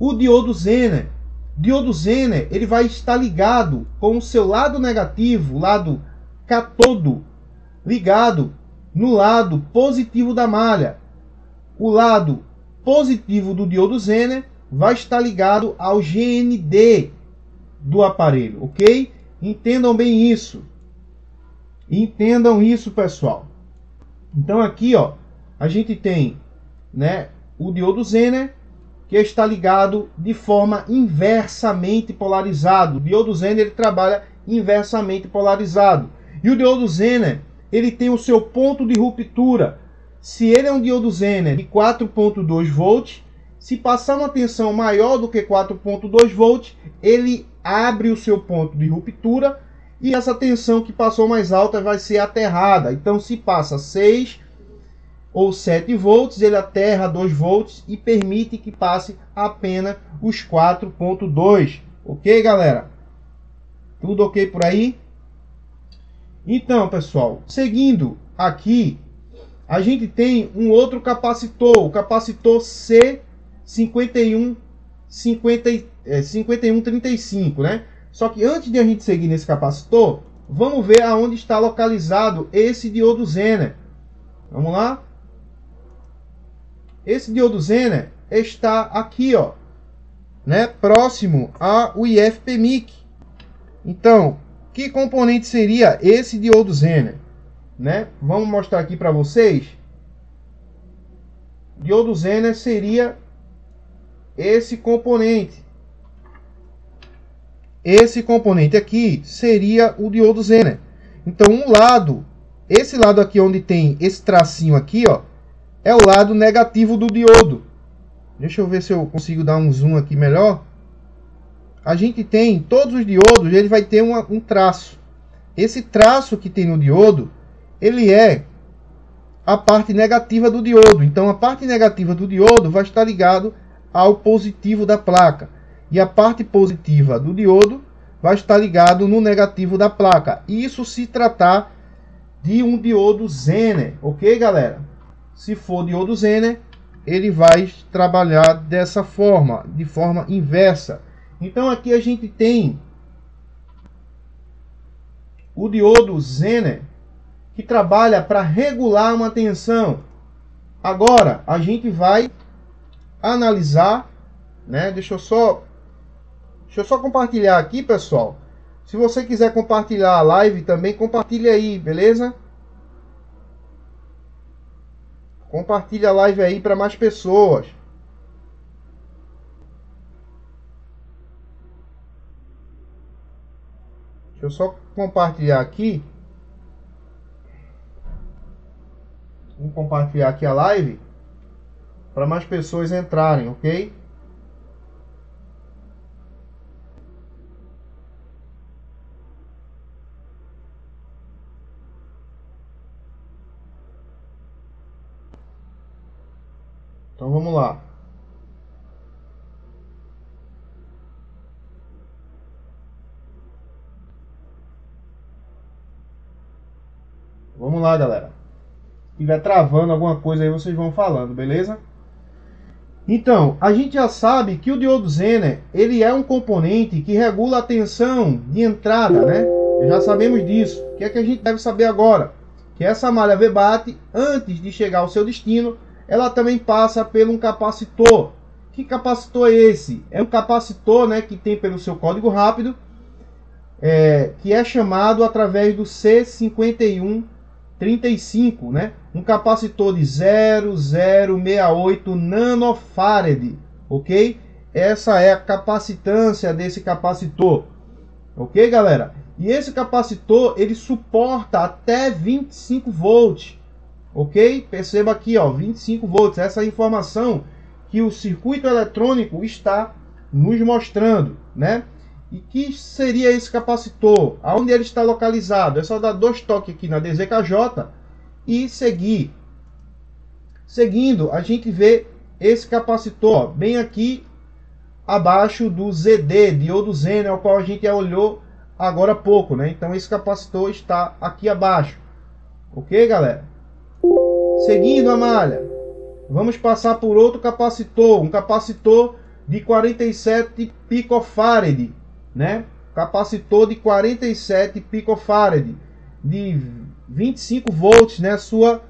O diodo Zener. diodo Zener, ele vai estar ligado com o seu lado negativo, lado cátodo, ligado no lado positivo da malha. O lado positivo do diodo Zener vai estar ligado ao G N D do aparelho, ok? Entendam bem isso. Entendam isso, pessoal. Então aqui, ó, a gente tem, né, o diodo Zener, que está ligado de forma inversamente polarizado. O diodo Zener ele trabalha inversamente polarizado. E o diodo Zener, ele tem o seu ponto de ruptura. Se ele é um diodo Zener de quatro ponto dois volts, se passar uma tensão maior do que quatro ponto dois volts, ele abre o seu ponto de ruptura e essa tensão que passou mais alta vai ser aterrada. Então, se passa seis ou sete volts, ele aterra dois volts e permite que passe apenas os quatro ponto dois. Ok, galera? Tudo ok por aí? Então, pessoal, seguindo aqui, a gente tem um outro capacitor, o capacitor C cinquenta e um trinta e cinco, né? Só que antes de a gente seguir nesse capacitor, vamos ver aonde está localizado esse diodo Zener. Vamos lá? Esse diodo Zener está aqui, ó, né? Próximo ao I F P M I C. Então, que componente seria esse diodo Zener? Né? Vamos mostrar aqui para vocês. Diodo Zener seria esse componente. Esse componente aqui seria o diodo Zener. Então, um lado, esse lado aqui onde tem esse tracinho aqui, ó, é o lado negativo do diodo. Deixa eu ver se eu consigo dar um zoom aqui melhor. A gente tem todos os diodos, ele vai ter uma, um traço. Esse traço que tem no diodo, ele é a parte negativa do diodo. Então, a parte negativa do diodo vai estar ligado ao positivo da placa. E a parte positiva do diodo vai estar ligado no negativo da placa. Isso se tratar de um diodo Zener, ok, galera? Se for diodo Zener, ele vai trabalhar dessa forma, de forma inversa. Então, aqui a gente tem o diodo Zener, que trabalha para regular uma tensão. Agora, a gente vai analisar, né? Deixa eu só, deixa eu só compartilhar aqui, pessoal. Se você quiser compartilhar a live também, compartilha aí, beleza? Compartilha a live aí para mais pessoas. Deixa eu só compartilhar aqui. Vou compartilhar aqui a live para mais pessoas entrarem, ok? Então vamos lá. Vamos lá, galera. Se estiver travando alguma coisa aí, vocês vão falando, beleza? Então, a gente já sabe que o diodo Zener, ele é um componente que regula a tensão de entrada, né? Já sabemos disso. O que é que a gente deve saber agora? Que essa malha V BATTERY, antes de chegar ao seu destino, ela também passa por um capacitor. Que capacitor é esse? É um capacitor, né, que tem pelo seu código rápido, é, que é chamado através do C cinquenta e um trinta e cinco, né? Um capacitor de zero vírgula zero sessenta e oito nanofarad, ok? Essa é a capacitância desse capacitor, ok, galera? E esse capacitor, ele suporta até vinte e cinco volts, ok? Perceba aqui, ó, vinte e cinco volts, essa é a informação que o circuito eletrônico está nos mostrando, né? E que seria esse capacitor? Aonde ele está localizado? É só dar dois toques aqui na D Z K J e seguir. Seguindo, a gente vê esse capacitor, ó, bem aqui abaixo do Z D, diodo Zener, ao qual a gente olhou agora há pouco, né? Então esse capacitor está aqui abaixo, ok, galera? Seguindo a malha, vamos passar por outro capacitor, um capacitor de quarenta e sete picofarad, né? Capacitor de quarenta e sete picofarad, de vinte e cinco volts, né? Sua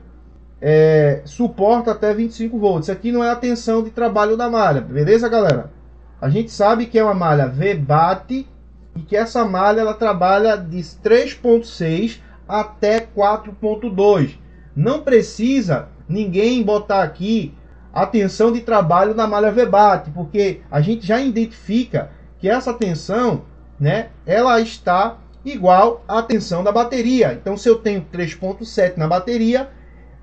é, suporta até vinte e cinco volts. Aqui não é a tensão de trabalho da malha, beleza, galera? A gente sabe que é uma malha V BAT e que essa malha ela trabalha de três ponto seis até quatro ponto dois. Não precisa ninguém botar aqui a tensão de trabalho na malha V BAT, porque a gente já identifica que essa tensão, né, ela está igual à tensão da bateria. Então, se eu tenho três ponto sete na bateria,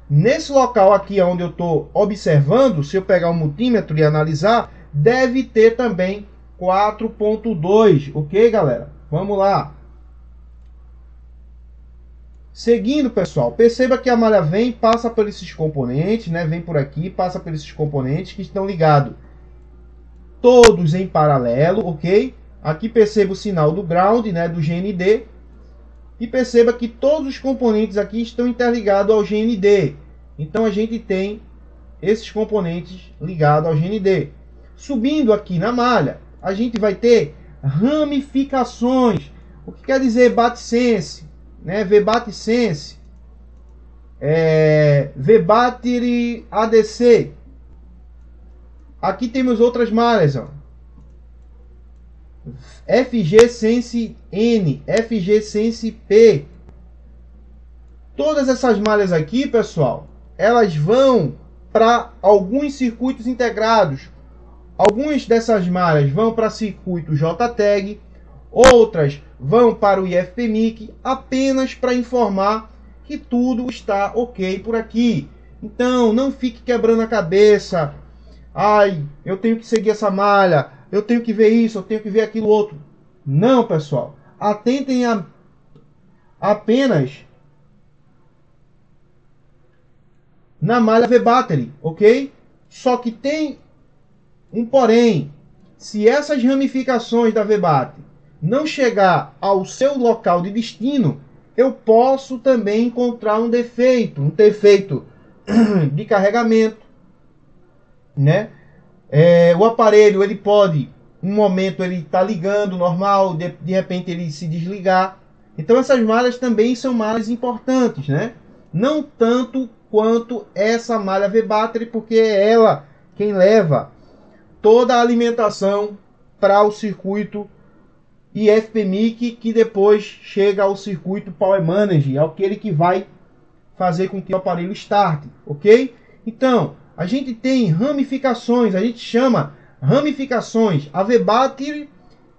nesse local aqui onde eu estou observando, se eu pegar o multímetro e analisar, deve ter também quatro ponto dois, ok, galera? Vamos lá. Seguindo, pessoal, perceba que a malha vem, passa por esses componentes, né? Vem por aqui, passa por esses componentes que estão ligados todos em paralelo, ok? Aqui perceba o sinal do ground, né? Do G N D. E perceba que todos os componentes aqui estão interligados ao G N D. Então, a gente tem esses componentes ligados ao G N D. Subindo aqui na malha, a gente vai ter ramificações. O que quer dizer BATTERY, né? V BATTERY, é, V BATTERY A D C. Aqui temos outras malhas, ó. F G Sense N, F G Sense P. Todas essas malhas aqui, pessoal, elas vão para alguns circuitos integrados. Algumas dessas malhas vão para circuito J TAG, outras vão para o I F P M I C, apenas para informar que tudo está ok por aqui. Então, não fique quebrando a cabeça. Ai, eu tenho que seguir essa malha, eu tenho que ver isso, eu tenho que ver aquilo outro. Não, pessoal. Atentem a apenas na malha V BATTERY, ok? Só que tem um porém, se essas ramificações da V BAT não chegar ao seu local de destino, eu posso também encontrar um defeito, um defeito de carregamento, né? É, o aparelho, ele pode, um momento ele tá ligando normal, de, de repente ele se desligar. Então essas malhas também são malhas importantes, né? Não tanto quanto essa malha V BATTERY, porque é ela quem leva toda a alimentação para o circuito I F P M I C, que depois chega ao circuito Power Management, aquele que vai fazer com que o aparelho start, ok? Então, a gente tem ramificações, a gente chama ramificações. A V BATTERY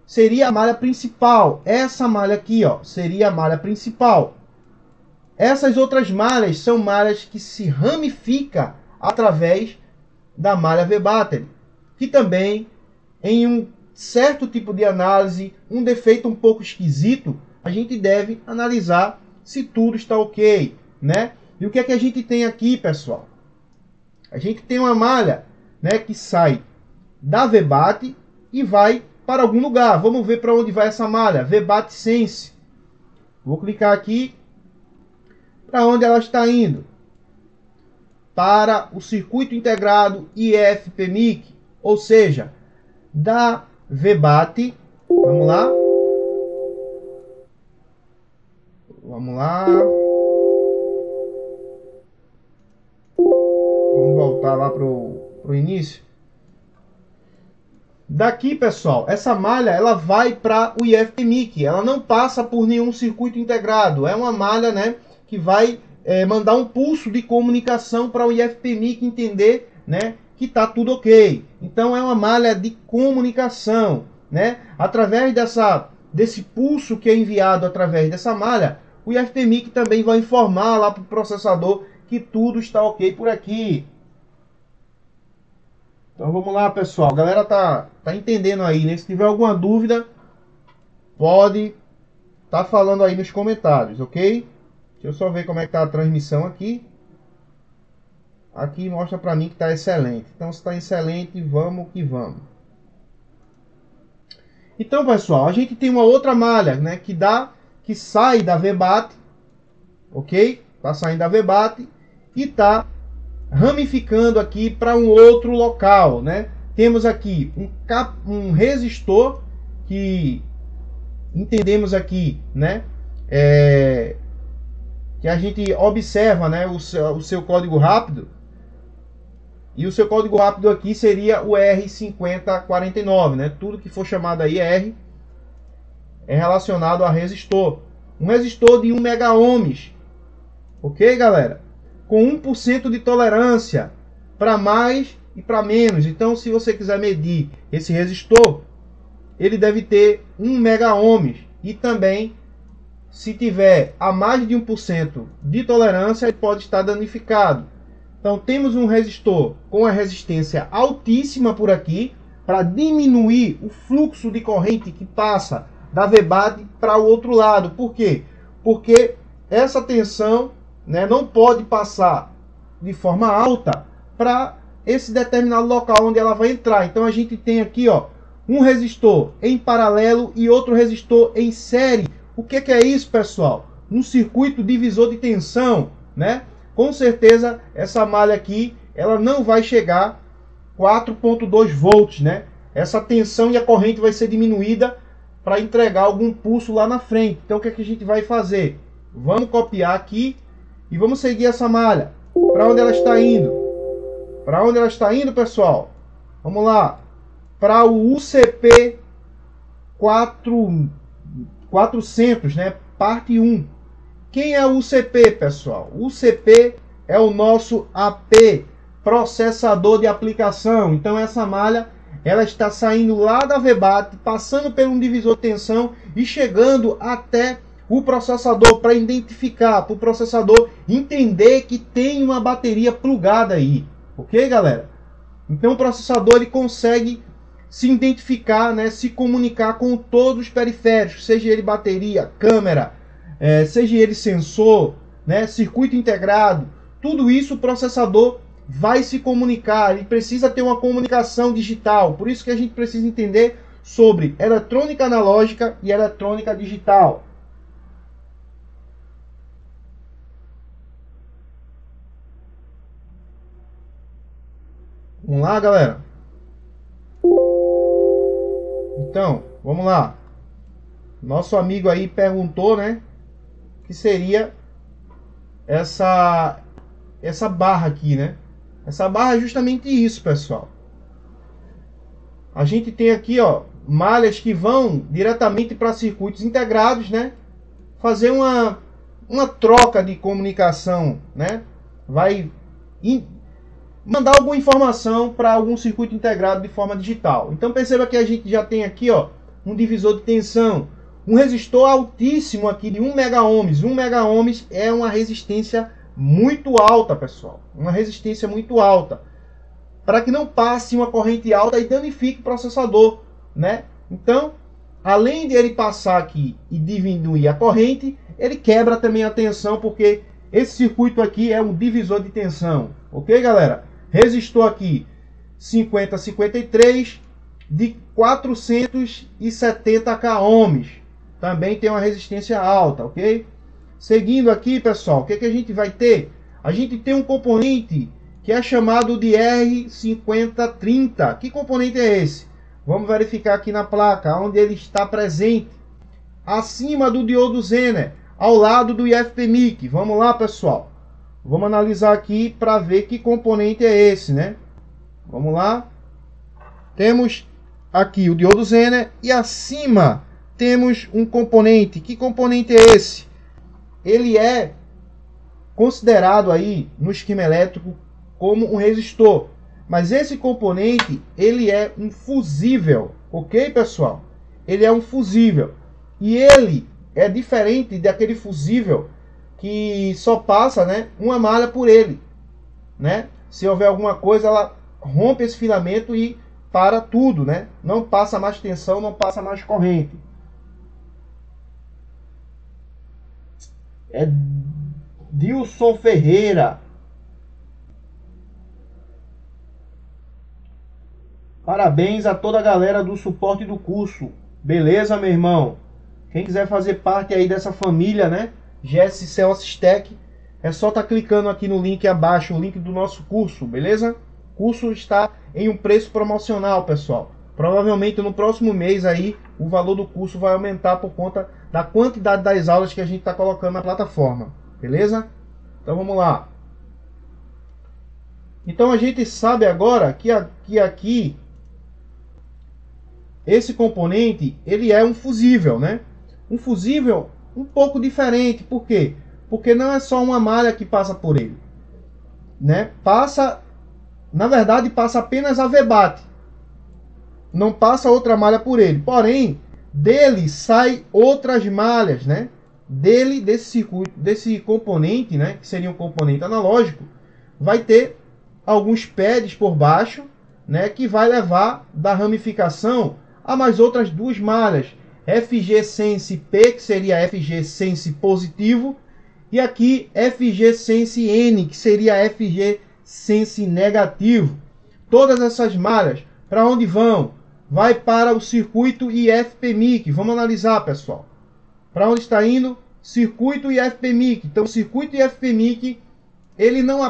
seria a malha principal, essa malha aqui, ó, seria a malha principal. Essas outras malhas são malhas que se ramifica através da malha V BATTERY, que também, em um certo tipo de análise, um defeito um pouco esquisito, a gente deve analisar se tudo está ok, né? E o que é que a gente tem aqui, pessoal? A gente tem uma malha, né, que sai da V BAT e vai para algum lugar. Vamos ver para onde vai essa malha, V BAT Sense. Vou clicar aqui, para onde ela está indo? Para o circuito integrado I F P M I C. Ou seja, da V BAT, vamos lá, vamos lá, vamos voltar lá para o início. Daqui, pessoal, essa malha ela vai para o I F P M I C, ela não passa por nenhum circuito integrado, é uma malha, né, que vai é, mandar um pulso de comunicação para o I F P M I C entender, né, que está tudo ok. Então é uma malha de comunicação, né? Através dessa, desse pulso que é enviado através dessa malha, o I F P M I C também vai informar lá para o processador que tudo está ok por aqui. Então vamos lá, pessoal. A galera tá, tá entendendo aí, né? Se tiver alguma dúvida, pode tá falando aí nos comentários, ok? Deixa eu só ver como é que tá a transmissão aqui. Aqui mostra para mim que está excelente. Então, se está excelente, vamos que vamos. Então, pessoal, a gente tem uma outra malha, né, que dá, que sai da V BAT, ok? Está saindo da V BAT e está ramificando aqui para um outro local, né? Temos aqui um, cap, um resistor que entendemos aqui, né? É, que a gente observa, né, o, seu, o seu código rápido. E o seu código rápido aqui seria o R cinquenta quarenta e nove, né? Tudo que for chamado aí R é relacionado a resistor. Um resistor de um mega ohms. Ok, galera? Com um por cento de tolerância para mais e para menos. Então, se você quiser medir esse resistor, ele deve ter um mega ohms. E também, se tiver a mais de um por cento de tolerância, ele pode estar danificado. Então, temos um resistor com a resistência altíssima por aqui, para diminuir o fluxo de corrente que passa da V BATTERY para o outro lado. Por quê? Porque essa tensão, né, não pode passar de forma alta para esse determinado local onde ela vai entrar. Então a gente tem aqui, ó, um resistor em paralelo e outro resistor em série. O que que é isso, pessoal? Um circuito divisor de tensão, né? Com certeza essa malha aqui, ela não vai chegar quatro ponto dois volts, né? Essa tensão e a corrente vai ser diminuída para entregar algum pulso lá na frente. Então o que, é que a gente vai fazer? Vamos copiar aqui e vamos seguir essa malha. Para onde ela está indo? Para onde ela está indo, pessoal? Vamos lá. Para o U C P quatro, quatrocentos, né? Parte um. Quem é o U C P, pessoal? O U C P é o nosso A P, processador de aplicação. Então essa malha, ela está saindo lá da V BATTERY, passando por um divisor de tensão e chegando até o processador para identificar, para o processador entender que tem uma bateria plugada aí. Ok, galera? Então o processador, ele consegue se identificar, né, se comunicar com todos os periféricos, seja ele bateria, câmera, é, seja ele sensor, né, circuito integrado. Tudo isso o processador vai se comunicar, ele precisa ter uma comunicação digital. Por isso que a gente precisa entender sobre eletrônica analógica e eletrônica digital. Vamos lá, galera? Então, vamos lá. Nosso amigo aí perguntou, né, que seria essa, essa barra aqui, né? Essa barra é justamente isso, pessoal. A gente tem aqui, ó, malhas que vão diretamente para circuitos integrados, né? Fazer uma, uma troca de comunicação, né? Vai in, mandar alguma informação para algum circuito integrado de forma digital. Então perceba que a gente já tem aqui, ó, um divisor de tensão. Um resistor altíssimo aqui de um mega ohms. um mega ohms é uma resistência muito alta, pessoal. Uma resistência muito alta, para que não passe uma corrente alta e danifique o processador, né? Então, além de ele passar aqui e diminuir a corrente, ele quebra também a tensão, porque esse circuito aqui é um divisor de tensão. Ok, galera? Resistor aqui cinquenta cinquenta e três de quatrocentos e setenta k ohms. Também tem uma resistência alta, ok? Seguindo aqui, pessoal, o que, que a gente vai ter? A gente tem um componente que é chamado de R cinquenta trinta. Que componente é esse? Vamos verificar aqui na placa, onde ele está presente. Acima do diodo Zener, ao lado do I F P M I C. Vamos lá, pessoal. Vamos analisar aqui para ver que componente é esse, né? Vamos lá. Temos aqui o diodo Zener e acima temos um componente. Que componente é esse? Ele é considerado aí no esquema elétrico como um resistor, mas esse componente, ele é um fusível, ok, pessoal? Ele é um fusível e ele é diferente daquele fusível que só passa, né, uma malha por ele, né? Se houver alguma coisa, ela rompe esse filamento e para tudo, né? Não passa mais tensão, não passa mais corrente. É Dilson Ferreira. Parabéns a toda a galera do suporte do curso. Beleza, meu irmão? Quem quiser fazer parte aí dessa família, né? G S Cell Assistec, é só tá clicando aqui no link abaixo, o link do nosso curso, beleza? O curso está em um preço promocional, pessoal. Provavelmente no próximo mês aí o valor do curso vai aumentar por conta da quantidade das aulas que a gente está colocando na plataforma, beleza? Então vamos lá. Então a gente sabe agora que aqui, aqui esse componente ele é um fusível, né? Um fusível um pouco diferente, por quê? Porque não é só uma malha que passa por ele, né? Passa, na verdade passa apenas a V BAT, não passa outra malha por ele, porém dele sai outras malhas, né? Dele, desse circuito, desse componente, né? Que seria um componente analógico, vai ter alguns pads por baixo, né? Que vai levar da ramificação a mais outras duas malhas, F G Sense P, que seria F G Sense positivo, e aqui F G Sense N, que seria F G Sense negativo. Todas essas malhas, para onde vão? Vai para o circuito I F P M I C. Vamos analisar, pessoal. Para onde está indo? Circuito I F P M I C. Então, o circuito I F P M I C, ele não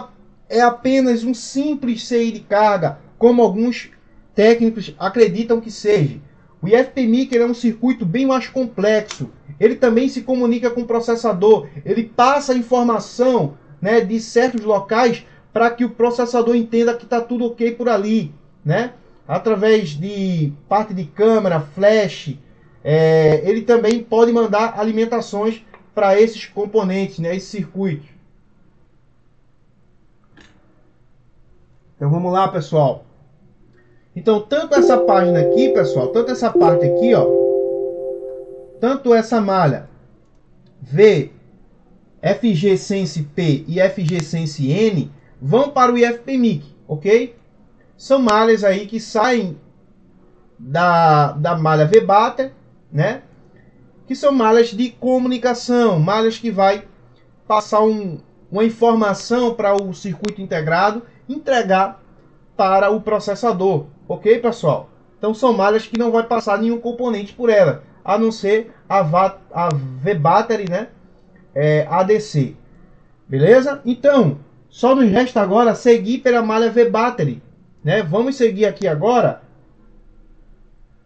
é apenas um simples C I de carga, como alguns técnicos acreditam que seja. O I F P M I C é um circuito bem mais complexo. Ele também se comunica com o processador. Ele passa informação, né, de certos locais para que o processador entenda que está tudo ok por ali, né? Através de parte de câmera, flash, é, ele também pode mandar alimentações para esses componentes, né, esses circuitos. Então vamos lá, pessoal. Então tanto essa página aqui, pessoal, tanto essa parte aqui, ó, tanto essa malha V, F G Sense P e F G Sense N vão para o I F P M I C, ok? São malhas aí que saem da, da malha V BATTERY, né? Que são malhas de comunicação, malhas que vai passar um, uma informação para o circuito integrado entregar para o processador, ok, pessoal? Então são malhas que não vai passar nenhum componente por ela, a não ser a, a V BATTERY, né? É, A D C, beleza? Então só nos resta agora seguir pela malha V BATTERY, né? Vamos seguir aqui agora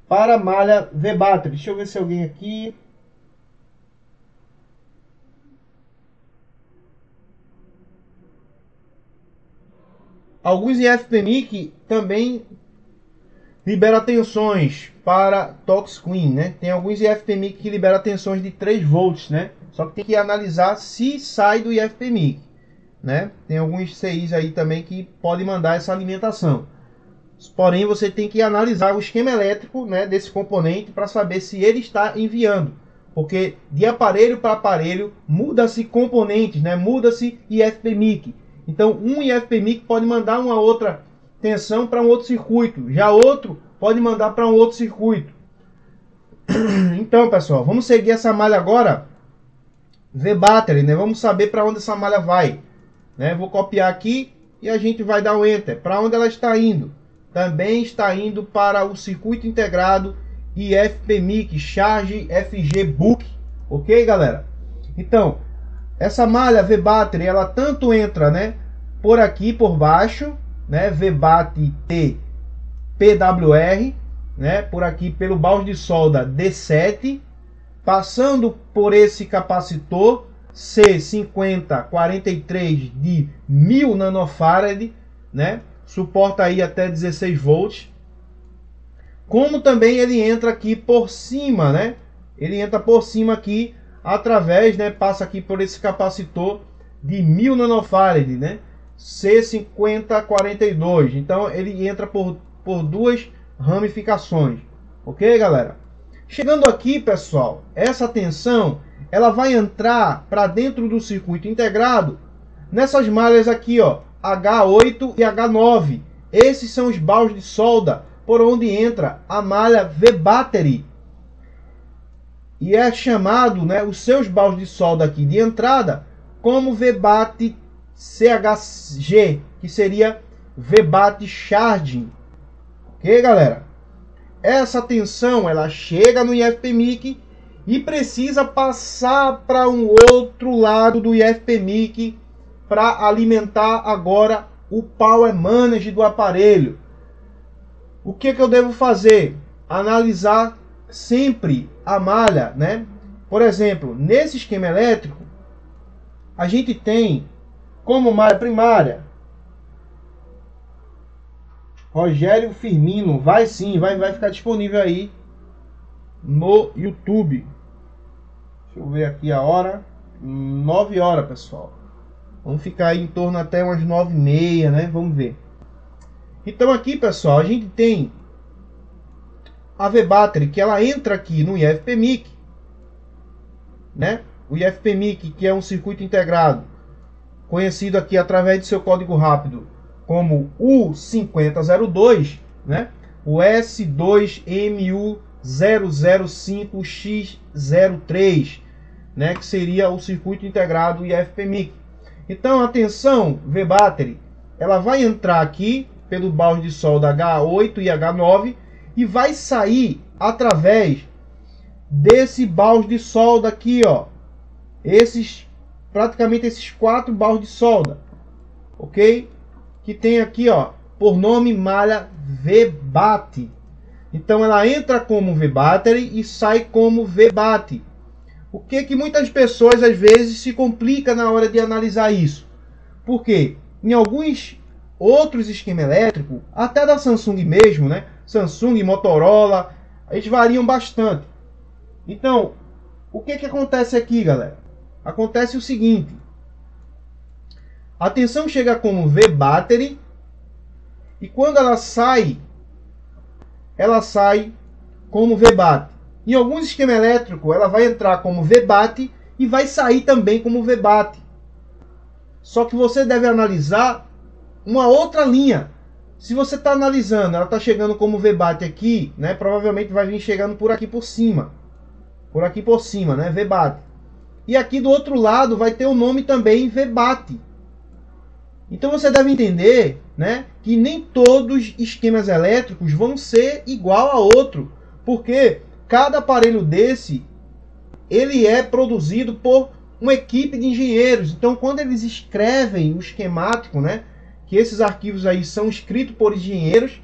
para a malha V BATTERY. Deixa eu ver se alguém aqui... Alguns I F P M I C também libera tensões para Tox Queen, né? Tem alguns I F P M I C que libera tensões de três volts, né? Só que tem que analisar se sai do I F P M I C, né? Tem alguns C Is aí também que podem mandar essa alimentação. Porém, você tem que analisar o esquema elétrico, né, desse componente para saber se ele está enviando. Porque de aparelho para aparelho muda-se componentes, né? Muda-se I F P M I C. Então, um I F P M I C pode mandar uma outra tensão para um outro circuito. Já outro pode mandar para um outro circuito. Então, pessoal, vamos seguir essa malha agora. V BATTERY, né? Vamos saber para onde essa malha vai, né? Vou copiar aqui e a gente vai dar o Enter. Para onde ela está indo? Também está indo para o circuito integrado I F P M I C Charge F G Book. Ok, galera? Então... essa malha V BATTERY, ela tanto entra, né, por aqui, por baixo, né, V BATTERY P W R, né, por aqui pelo balde de solda D sete, passando por esse capacitor C cinquenta quarenta e três de mil nanofarad, né, suporta aí até dezesseis volts, como também ele entra aqui por cima, né, ele entra por cima aqui, através, né, passa aqui por esse capacitor de mil nanofarad, né, C cinquenta quarenta e dois. Então ele entra por, por duas ramificações, ok, galera? Chegando aqui, pessoal, essa tensão ela vai entrar para dentro do circuito integrado nessas malhas aqui, ó, H oito e H nove. Esses são os baldes de solda por onde entra a malha V BATTERY. E é chamado, né, os seus baldes de solda aqui de entrada como V BATTERY C H G, que seria V BATTERY Charging. Ok, galera? Essa tensão ela chega no I F P M I C e precisa passar para um outro lado do I F P M I C para alimentar agora o Power Manage do aparelho. O que, que eu devo fazer? Analisar sempre a malha, né? Por exemplo, nesse esquema elétrico, a gente tem como malha primária Rogério Firmino. Vai sim, vai, vai ficar disponível aí no YouTube. Deixa eu ver aqui a hora. nove horas, pessoal. Vamos ficar aí em torno até umas nove e meia, né? Vamos ver. Então aqui, pessoal, a gente tem a V BATTERY, que ela entra aqui no I F P M I C, né? O I F P M I C, que é um circuito integrado, conhecido aqui através de seu código rápido como U cinco zero zero dois, né? O S dois M U zero zero cinco X zero três, né? Que seria o circuito integrado I F P M I C. Então, atenção, V BATTERY, ela vai entrar aqui pelo balde de solda H oito e H nove e vai sair através desse balde de solda aqui, ó. Esses, praticamente esses quatro baldes de solda, ok? Que tem aqui, ó, por nome malha V BATTERY. Então ela entra como V BATTERY e sai como V BATTERY. O que que muitas pessoas às vezes se complica na hora de analisar isso? Porque em alguns outros esquemas elétricos, até da Samsung mesmo, né? Samsung, Motorola, eles variam bastante. Então, o que que acontece aqui, galera? Acontece o seguinte. A tensão chega como V BATTERY e quando ela sai, ela sai como V BATTERY. Em alguns esquemas elétricos, ela vai entrar como V BATTERY e vai sair também como V BATTERY. Só que você deve analisar uma outra linha. Se você está analisando, ela está chegando como V BATTERY aqui, né? Provavelmente vai vir chegando por aqui por cima. Por aqui por cima, né? V BATTERY. E aqui do outro lado vai ter o nome também V BATTERY. Então você deve entender, né, que nem todos esquemas elétricos vão ser igual a outro, porque cada aparelho desse ele é produzido por uma equipe de engenheiros. Então quando eles escrevem o esquemático, né, que esses arquivos aí são escritos por engenheiros,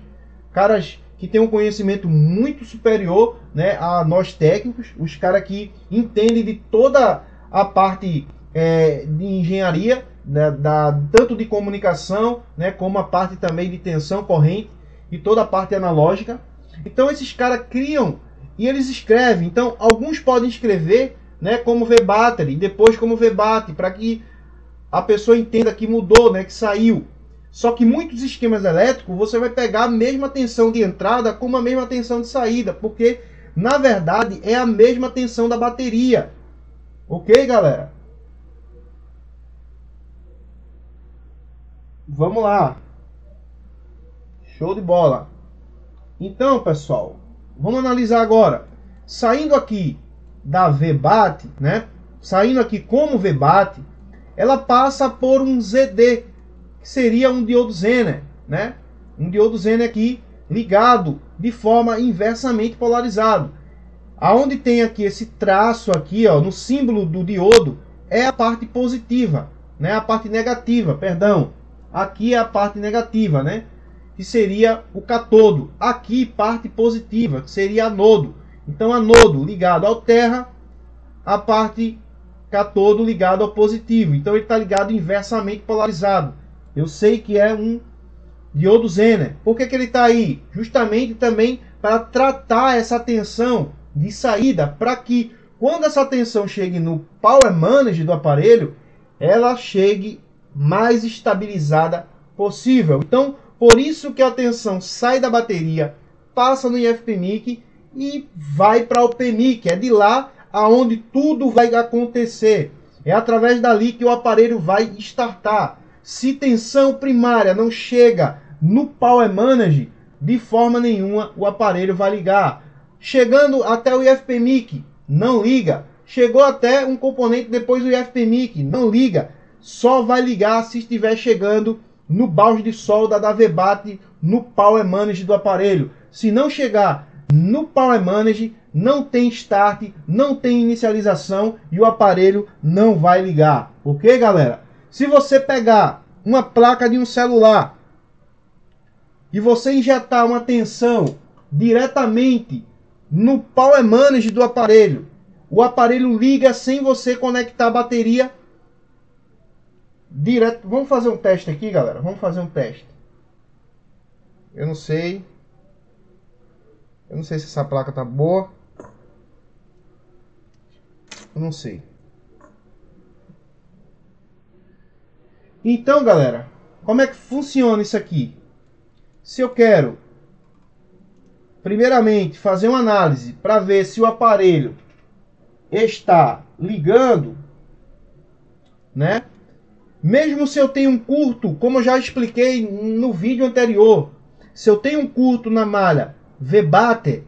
caras que têm um conhecimento muito superior, né, a nós técnicos, os caras que entendem de toda a parte é, de engenharia, Da, da, tanto de comunicação, né, como a parte também de tensão, corrente e toda a parte analógica. Então esses caras criam e eles escrevem. Então alguns podem escrever, né, como V BATTERY, depois como V BATTERY, para que a pessoa entenda que mudou, né, que saiu. Só que muitos esquemas elétricos você vai pegar a mesma tensão de entrada como a mesma tensão de saída, porque na verdade é a mesma tensão da bateria. Ok, galera? Vamos lá. Show de bola. Então, pessoal, vamos analisar agora. Saindo aqui da V BATTERY, né? Saindo aqui como V BATTERY, ela passa por um Z D, que seria um diodo Zener, né? Um diodo Zener aqui ligado de forma inversamente polarizado. Aonde tem aqui esse traço aqui, ó, no símbolo do diodo, é a parte positiva, né? A parte negativa, perdão. Aqui é a parte negativa, né? Que seria o catodo. Aqui, parte positiva, que seria anodo. Então, anodo ligado ao terra, a parte catodo ligado ao positivo. Então, ele está ligado inversamente polarizado. Eu sei que é um diodo Zener. Por que que ele está aí? Justamente também para tratar essa tensão de saída, para que quando essa tensão chegue no power manage do aparelho, ela chegue mais estabilizada possível. Então, por isso que a tensão sai da bateria, passa no I F P M I C e vai para o P M I C. É de lá aonde tudo vai acontecer. É através dali que o aparelho vai startar. Se tensão primária não chega no power manage, de forma nenhuma o aparelho vai ligar. Chegando até o I F P M I C, não liga. Chegou até um componente depois do I F P M I C, não liga. Só vai ligar se estiver chegando no balde de solda da V BATTERY, no power manage do aparelho. Se não chegar no power manage, não tem start, não tem inicialização e o aparelho não vai ligar. Ok, galera? Se você pegar uma placa de um celular e você injetar uma tensão diretamente no power manage do aparelho, o aparelho liga sem você conectar a bateria direto. Vamos fazer um teste aqui, galera. Vamos fazer um teste. Eu não sei. Eu não sei se essa placa tá boa. Eu não sei. Então, galera, como é que funciona isso aqui? Se eu quero, primeiramente, fazer uma análise para ver se o aparelho está ligando, né? Mesmo se eu tenho um curto, como eu já expliquei no vídeo anterior, se eu tenho um curto na malha V BATTERY,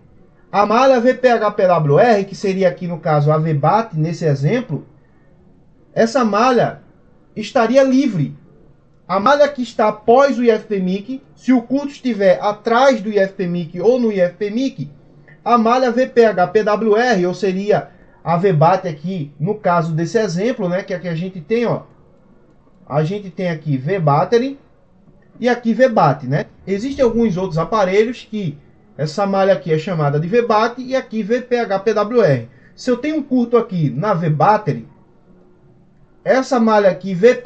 a malha V P H P W R, que seria aqui no caso a V BATTERY, nesse exemplo, essa malha estaria livre. A malha que está após o I F P M I C, se o curto estiver atrás do I F P M I C ou no I F P M I C, a malha V P H P W R, ou seria a V BATTERY aqui, no caso desse exemplo, né, que aqui a gente tem, ó, a gente tem aqui V BATTERY e aqui V BATTERY, né? Existem alguns outros aparelhos que essa malha aqui é chamada de V BATTERY e aqui V P H P W R. Se eu tenho um curto aqui na V BATTERY, essa malha aqui V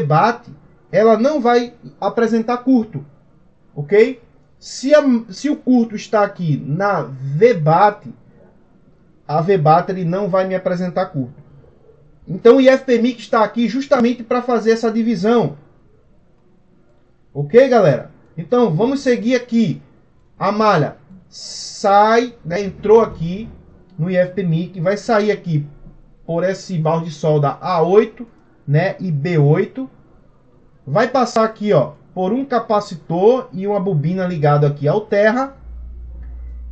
BATTERY, ela não vai apresentar curto, ok? Se, a, se o curto está aqui na V BATTERY, a V BATTERY não vai me apresentar curto. Então o I F P M I C está aqui justamente para fazer essa divisão. Ok, galera? Então vamos seguir aqui. A malha sai, né, entrou aqui no I F P M I C, vai sair aqui por esse balde de solda A oito, né, e B oito. Vai passar aqui, ó, por um capacitor e uma bobina ligada aqui ao terra.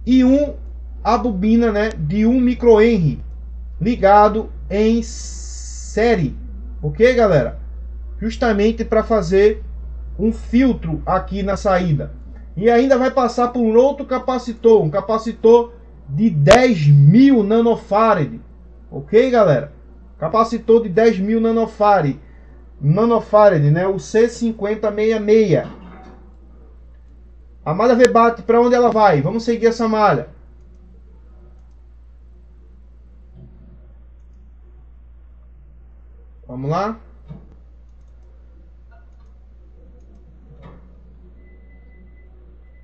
E um, a bobina, né, de um microhenry ligado em série. Ok, galera? Justamente para fazer um filtro aqui na saída. E ainda vai passar por um outro capacitor, um capacitor de dez mil nanofarads. Ok, galera? Capacitor de dez mil nanofarads. Nanofarad, né? O C cinquenta sessenta e seis. A malha V BATTERY, para onde ela vai? Vamos seguir essa malha. Vamos lá.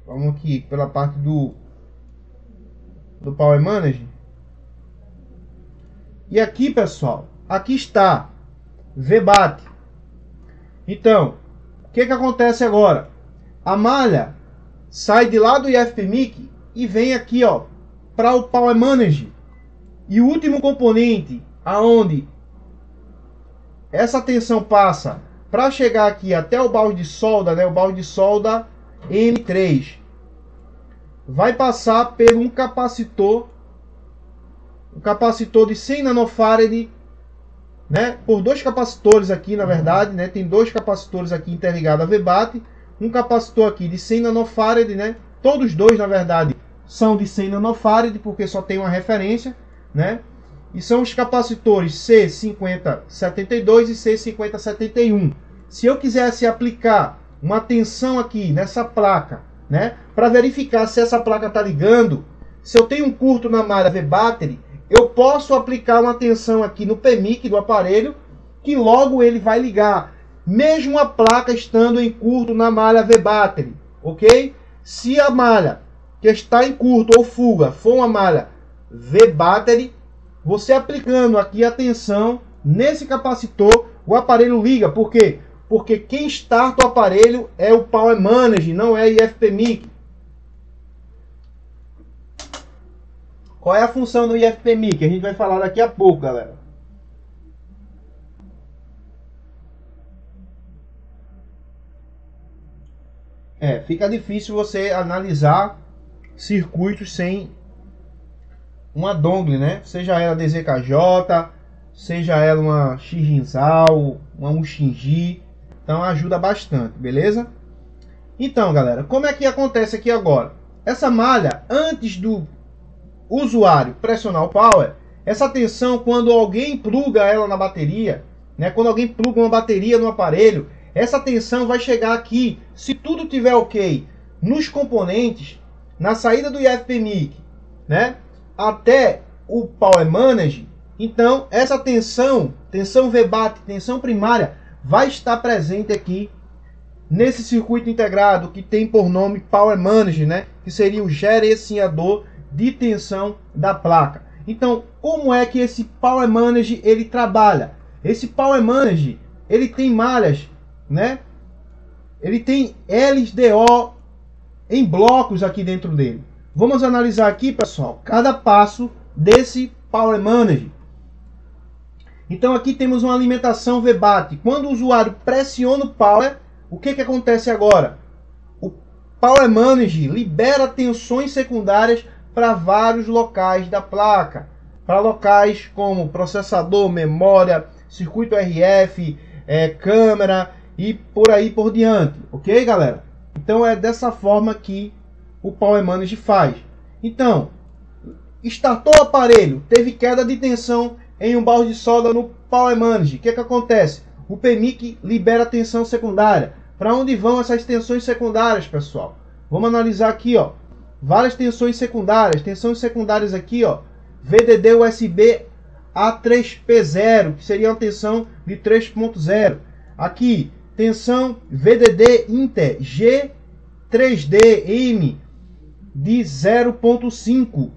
Vamos aqui pela parte do do power management. E aqui, pessoal, aqui está V BATTERY. Então, o que que acontece agora? A malha sai de lá do I F P M I C e vem aqui, ó, para o power manage. E o último componente, aonde essa tensão passa para chegar aqui até o balde de solda, né, o balde de solda M três, vai passar por um capacitor, um capacitor de cem nanofarads, né, por dois capacitores aqui, na verdade, né, tem dois capacitores aqui interligados a V BATTERY, um capacitor aqui de cem nanofarads, né, todos dois, na verdade, são de cem nanofarads, porque só tem uma referência, né, e são os capacitores C cinquenta setenta e dois e C cinquenta setenta e um. Se eu quisesse aplicar uma tensão aqui nessa placa, né, para verificar se essa placa está ligando, se eu tenho um curto na malha V BATTERY, eu posso aplicar uma tensão aqui no P M I C do aparelho, que logo ele vai ligar, mesmo a placa estando em curto na malha V BATTERY, ok? Se a malha que está em curto ou fuga for uma malha V BATTERY, você aplicando aqui a tensão nesse capacitor, o aparelho liga. Por quê? Porque quem starta o aparelho é o power manage, não é I F P M I C. Qual é a função do I F P M I C? A gente vai falar daqui a pouco, galera. É, fica difícil você analisar circuitos sem uma dongle, né? Seja ela D Z K J, seja ela uma Xinzal, uma Uxingi. Então ajuda bastante, beleza? Então, galera, como é que acontece aqui agora? Essa malha, antes do usuário pressionar o power, essa tensão, quando alguém pluga ela na bateria, né, quando alguém pluga uma bateria no aparelho, Essa tensão vai chegar aqui, se tudo estiver ok, nos componentes, na saída do I F P M I C, né, até o Power Manage. Então, essa tensão, tensão V BAT, tensão primária, vai estar presente aqui nesse circuito integrado que tem por nome Power Manage, né, que seria o gerenciador de tensão da placa. Então, como é que esse Power Manage ele trabalha? Esse Power Manage, ele tem malhas, né? Ele tem L D O em blocos aqui dentro dele. Vamos analisar aqui, pessoal, cada passo desse Power Manage. Então aqui temos uma alimentação V BAT. Quando o usuário pressiona o Power, o que que acontece agora? O Power Manage libera tensões secundárias para vários locais da placa, para locais como processador, memória, circuito R F, é, câmera e por aí por diante, ok, galera? Então é dessa forma que o Power Manage faz. Então, startou o aparelho, teve queda de tensão em um balde de solda no Power Manage. O que que acontece? O P M I C libera tensão secundária. Para onde vão essas tensões secundárias, pessoal? Vamos analisar aqui, ó, várias tensões secundárias, tensões secundárias aqui, ó, V D D U S B A três P zero, que seria uma tensão de três ponto zero. Aqui, tensão V D D Inter G três D M de zero ponto cinco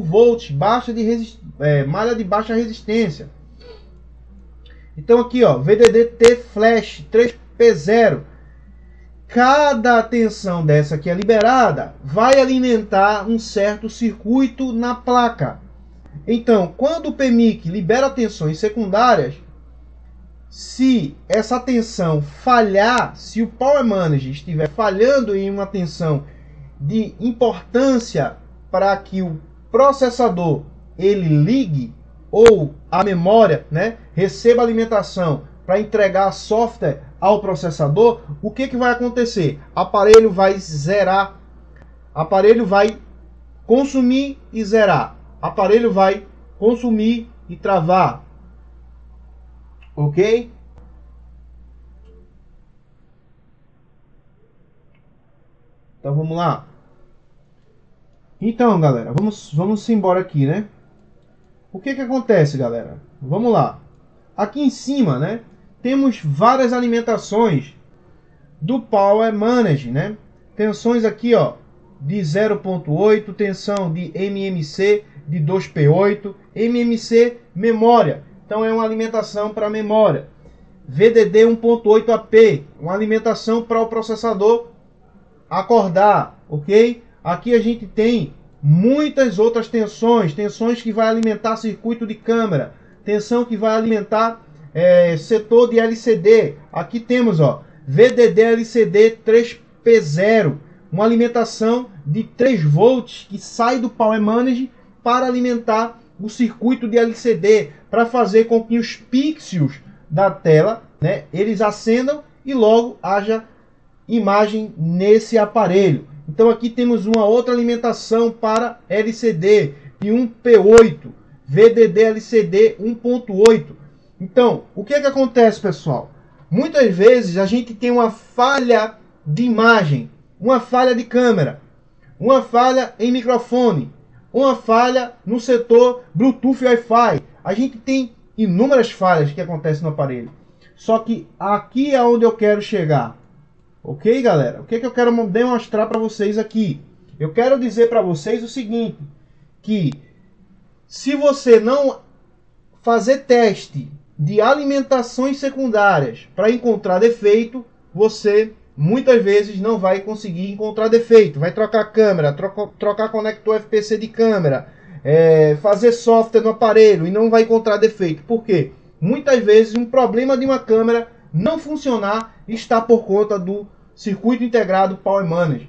volts, baixa de resist... é, malha de baixa resistência. Então aqui, ó, V D D T Flash três P zero. Cada tensão dessa que é liberada vai alimentar um certo circuito na placa. Então, quando o P M I C libera tensões secundárias, se essa tensão falhar, se o Power Manage estiver falhando em uma tensão de importância para que o processador ele ligue, ou a memória, né, receba alimentação para entregar software ao processador, o que que vai acontecer? Aparelho vai zerar, aparelho vai consumir e zerar, aparelho vai consumir e travar. Ok? Então vamos lá. Então, galera, vamos, vamos embora aqui, né? O que que acontece, galera? Vamos lá. Aqui em cima, né, temos várias alimentações do Power Manage, né? Tensões aqui, ó, de zero ponto oito, tensão de M M C de dois P oito, M M C memória. Então é uma alimentação para memória. V D D um ponto oito A P, uma alimentação para o processador acordar, ok? Aqui a gente tem muitas outras tensões, tensões que vai alimentar circuito de câmera, tensão que vai alimentar é, setor de L C D. Aqui temos, ó, V D D L C D três P zero, uma alimentação de três volts que sai do Power Manage para alimentar o circuito de L C D, para fazer com que os pixels da tela, né, eles acendam e logo haja imagem nesse aparelho. Então aqui temos uma outra alimentação para L C D de um P oito, V D D L C D um ponto oito. Então, o que é que acontece, pessoal? Muitas vezes a gente tem uma falha de imagem, uma falha de câmera, uma falha em microfone, uma falha no setor Bluetooth e Wi-Fi. A gente tem inúmeras falhas que acontecem no aparelho. Só que aqui é onde eu quero chegar. Ok, galera? O que que eu quero demonstrar para vocês aqui? Eu quero dizer para vocês o seguinte, que se você não fazer teste de alimentações secundárias para encontrar defeito, você muitas vezes não vai conseguir encontrar defeito. Vai trocar câmera, troca, trocar conector F P C de câmera, é, fazer software no aparelho e não vai encontrar defeito. Por quê? Muitas vezes um problema de uma câmera não funcionar está por conta do circuito integrado Power Manage.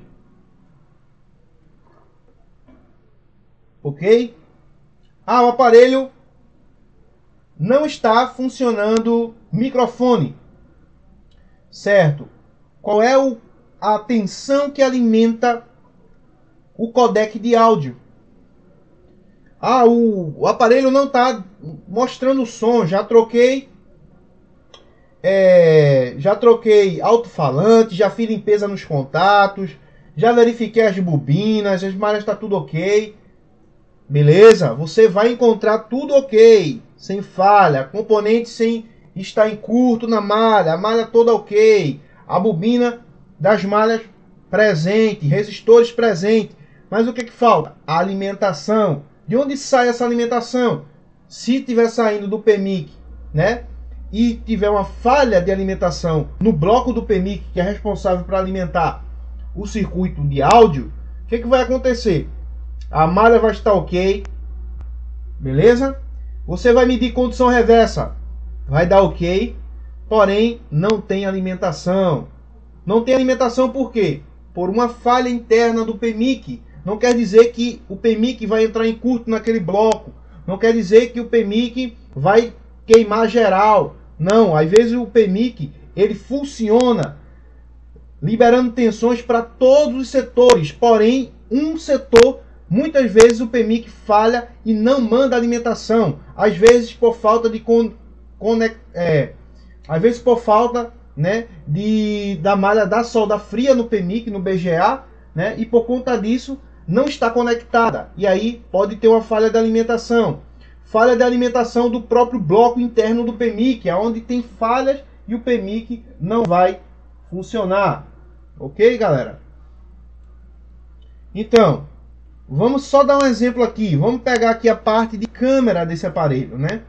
Ok? Ah, o aparelho não está funcionando microfone. Certo. Qual é o, a tensão que alimenta o codec de áudio? Ah, o, o aparelho não está mostrando som. Já troquei é, já troquei alto-falante, já fiz limpeza nos contatos, já verifiquei as bobinas, as malhas tá tudo ok. Beleza? Você vai encontrar tudo ok, sem falha, componente sem estar em curto na malha, a malha toda ok, a bobina das malhas presente, resistores presente. Mas o que que falta? A alimentação. De onde sai essa alimentação? Se tiver saindo do P M I C, né? E tiver uma falha de alimentação no bloco do P M I C, que é responsável para alimentar o circuito de áudio, o que que vai acontecer? A malha vai estar ok, beleza? Você vai medir condição reversa, vai dar ok, porém não tem alimentação. Não tem alimentação por quê? Por uma falha interna do P M I C. Não quer dizer que o P M I C vai entrar em curto naquele bloco. Não quer dizer que o P M I C vai queimar geral. Não, às vezes o P M I C ele funciona liberando tensões para todos os setores, porém um setor, muitas vezes o P M I C falha e não manda alimentação. Às vezes por falta de con conect é, às vezes por falta, né, de da malha da solda fria no P M I C, no B G A, né, e por conta disso não está conectada, e aí pode ter uma falha de alimentação. Falha de alimentação do próprio bloco interno do P M I C, onde tem falhas e o P M I C não vai funcionar. Ok, galera? Então, vamos só dar um exemplo aqui. Vamos pegar aqui a parte de câmera desse aparelho, né?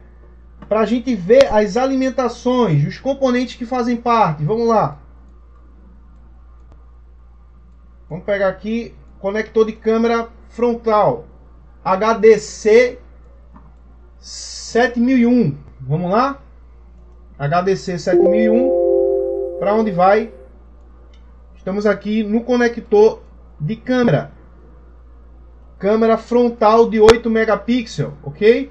Para a gente ver as alimentações, os componentes que fazem parte. Vamos lá. Vamos pegar aqui... Conector de câmera frontal H D C sete mil e um. Vamos lá? H D C sete mil e um. Para onde vai? Estamos aqui no conector de câmera. Câmera frontal de oito megapixels, ok?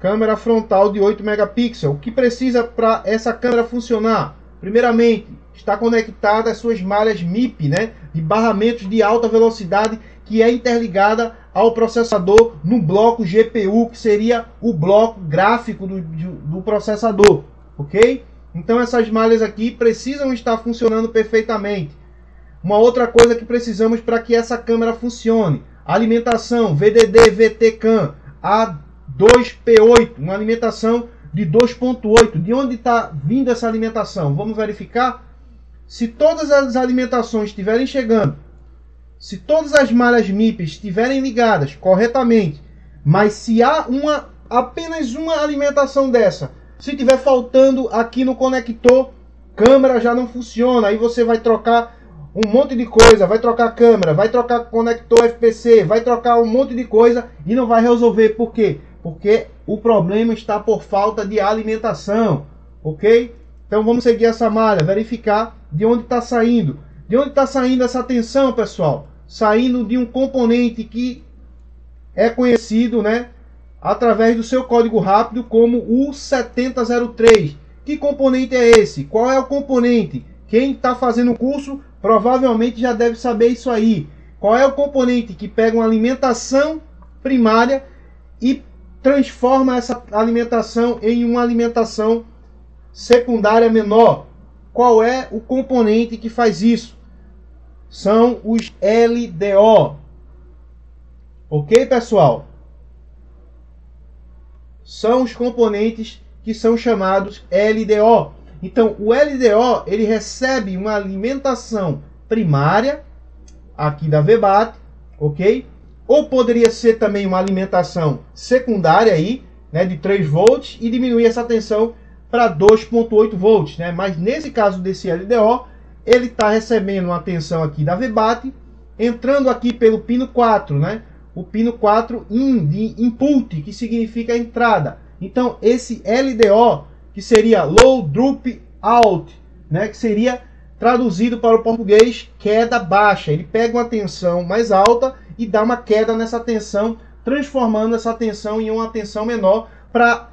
Câmera frontal de oito megapixels. O que precisa para essa câmera funcionar? Primeiramente, está conectada às suas malhas M I P, né? De barramentos de alta velocidade, que é interligada ao processador no bloco G P U, que seria o bloco gráfico do, do processador, ok? Então essas malhas aqui precisam estar funcionando perfeitamente. Uma outra coisa que precisamos para que essa câmera funcione: alimentação V D D V T CAN A dois P oito, uma alimentação de dois ponto oito. De onde está vindo essa alimentação? Vamos verificar. Se todas as alimentações estiverem chegando, se todas as malhas M I P estiverem ligadas corretamente, mas se há uma, apenas uma alimentação dessa, se tiver faltando aqui no conector, câmera já não funciona. Aí você vai trocar um monte de coisa, vai trocar câmera, vai trocar conector F P C, vai trocar um monte de coisa e não vai resolver. Por quê? Porque o problema está por falta de alimentação, ok? Então vamos seguir essa malha, verificar de onde está saindo. De onde está saindo essa tensão, pessoal? Saindo de um componente que é conhecido, né, através do seu código rápido como U sete mil e três. Que componente é esse? Qual é o componente? Quem está fazendo o curso provavelmente já deve saber isso aí. Qual é o componente que pega uma alimentação primária e transforma essa alimentação em uma alimentação secundária menor? Qual é o componente que faz isso? São os L D O. Ok, pessoal? São os componentes que são chamados L D O. Então, o L D O, ele recebe uma alimentação primária aqui da V BATTERY, ok? Ou poderia ser também uma alimentação secundária aí, né, de três volts, e diminuir essa tensão para dois ponto oito volts, né? Mas nesse caso desse L D O, ele está recebendo uma tensão aqui da V BATTERY, entrando aqui pelo pino quatro, né? O pino quatro in, de input, que significa entrada. Então esse L D O, que seria low drop out, né, que seria traduzido para o português queda baixa, ele pega uma tensão mais alta e dá uma queda nessa tensão, transformando essa tensão em uma tensão menor, para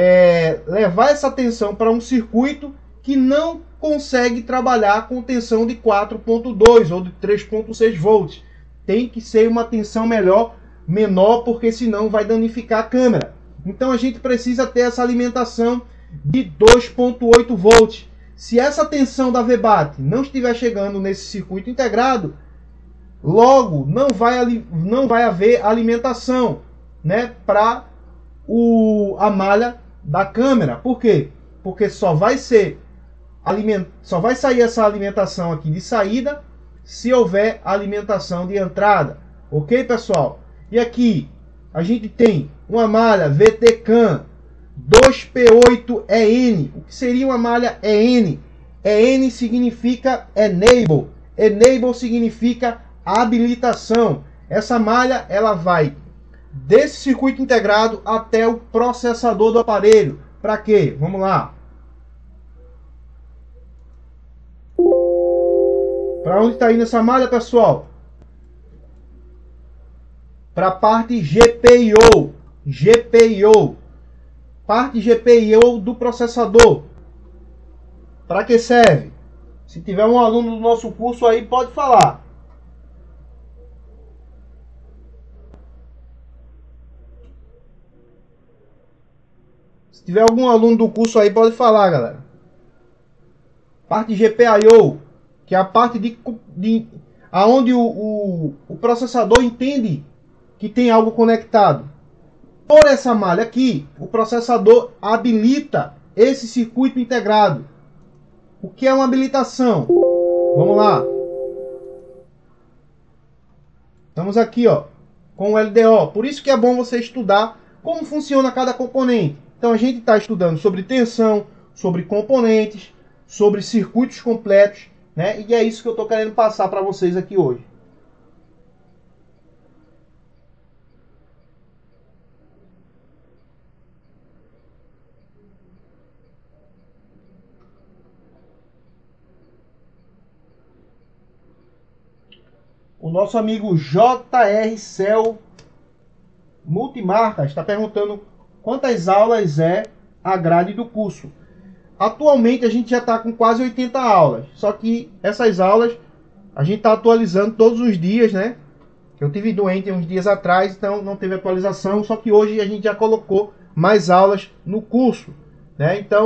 é, levar essa tensão para um circuito que não consegue trabalhar com tensão de quatro ponto dois ou de três ponto seis volts. Tem que ser uma tensão melhor, menor, porque senão vai danificar a câmera. Então a gente precisa ter essa alimentação de dois ponto oito volts. Se essa tensão da V BATTERY não estiver chegando nesse circuito integrado, logo não vai, não vai haver alimentação, né, para a malha da câmera. Por quê? Porque só vai ser aliment... só vai sair essa alimentação aqui de saída se houver alimentação de entrada. Ok, pessoal? E aqui a gente tem uma malha V T CAN dois P oito E N. O que seria uma malha E N? E N significa Enable. Enable significa habilitação. Essa malha ela vai desse circuito integrado até o processador do aparelho. Para quê? Vamos lá. Para onde está indo essa malha, pessoal? Para a parte G P I O. G P I O. Parte G P I O do processador. Para que serve? Se tiver um aluno do nosso curso aí, pode falar. Se tiver algum aluno do curso aí, pode falar, galera. Parte G P I O, que é a parte de, de aonde o, o, o processador entende que tem algo conectado. Por essa malha aqui, o processador habilita esse circuito integrado. O que é uma habilitação? Vamos lá. Estamos aqui, ó, com o L D O. Por isso que é bom você estudar como funciona cada componente. Então a gente está estudando sobre tensão, sobre componentes, sobre circuitos completos, né? E é isso que eu estou querendo passar para vocês aqui hoje. O nosso amigo J R Cell Multimarcas está perguntando quantas aulas é a grade do curso. Atualmente a gente já está com quase oitenta aulas, só que essas aulas a gente está atualizando todos os dias, né? Eu tive doente uns dias atrás, então não teve atualização, só que hoje a gente já colocou mais aulas no curso, né? Então,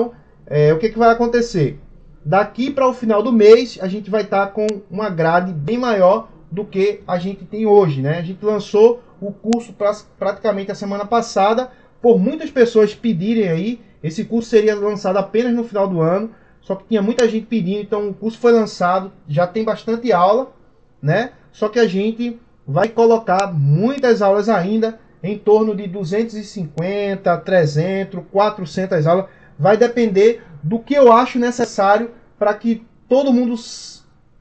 é, o que, que vai acontecer? Daqui para o final do mês a gente vai estar tá com uma grade bem maior do que a gente tem hoje, né? A gente lançou o curso pra, praticamente a semana passada, por muitas pessoas pedirem aí. Esse curso seria lançado apenas no final do ano, só que tinha muita gente pedindo, então o curso foi lançado, já tem bastante aula, né? Só que a gente vai colocar muitas aulas ainda, em torno de duzentas e cinquenta, trezentas, quatrocentas aulas, vai depender do que eu acho necessário para que todo mundo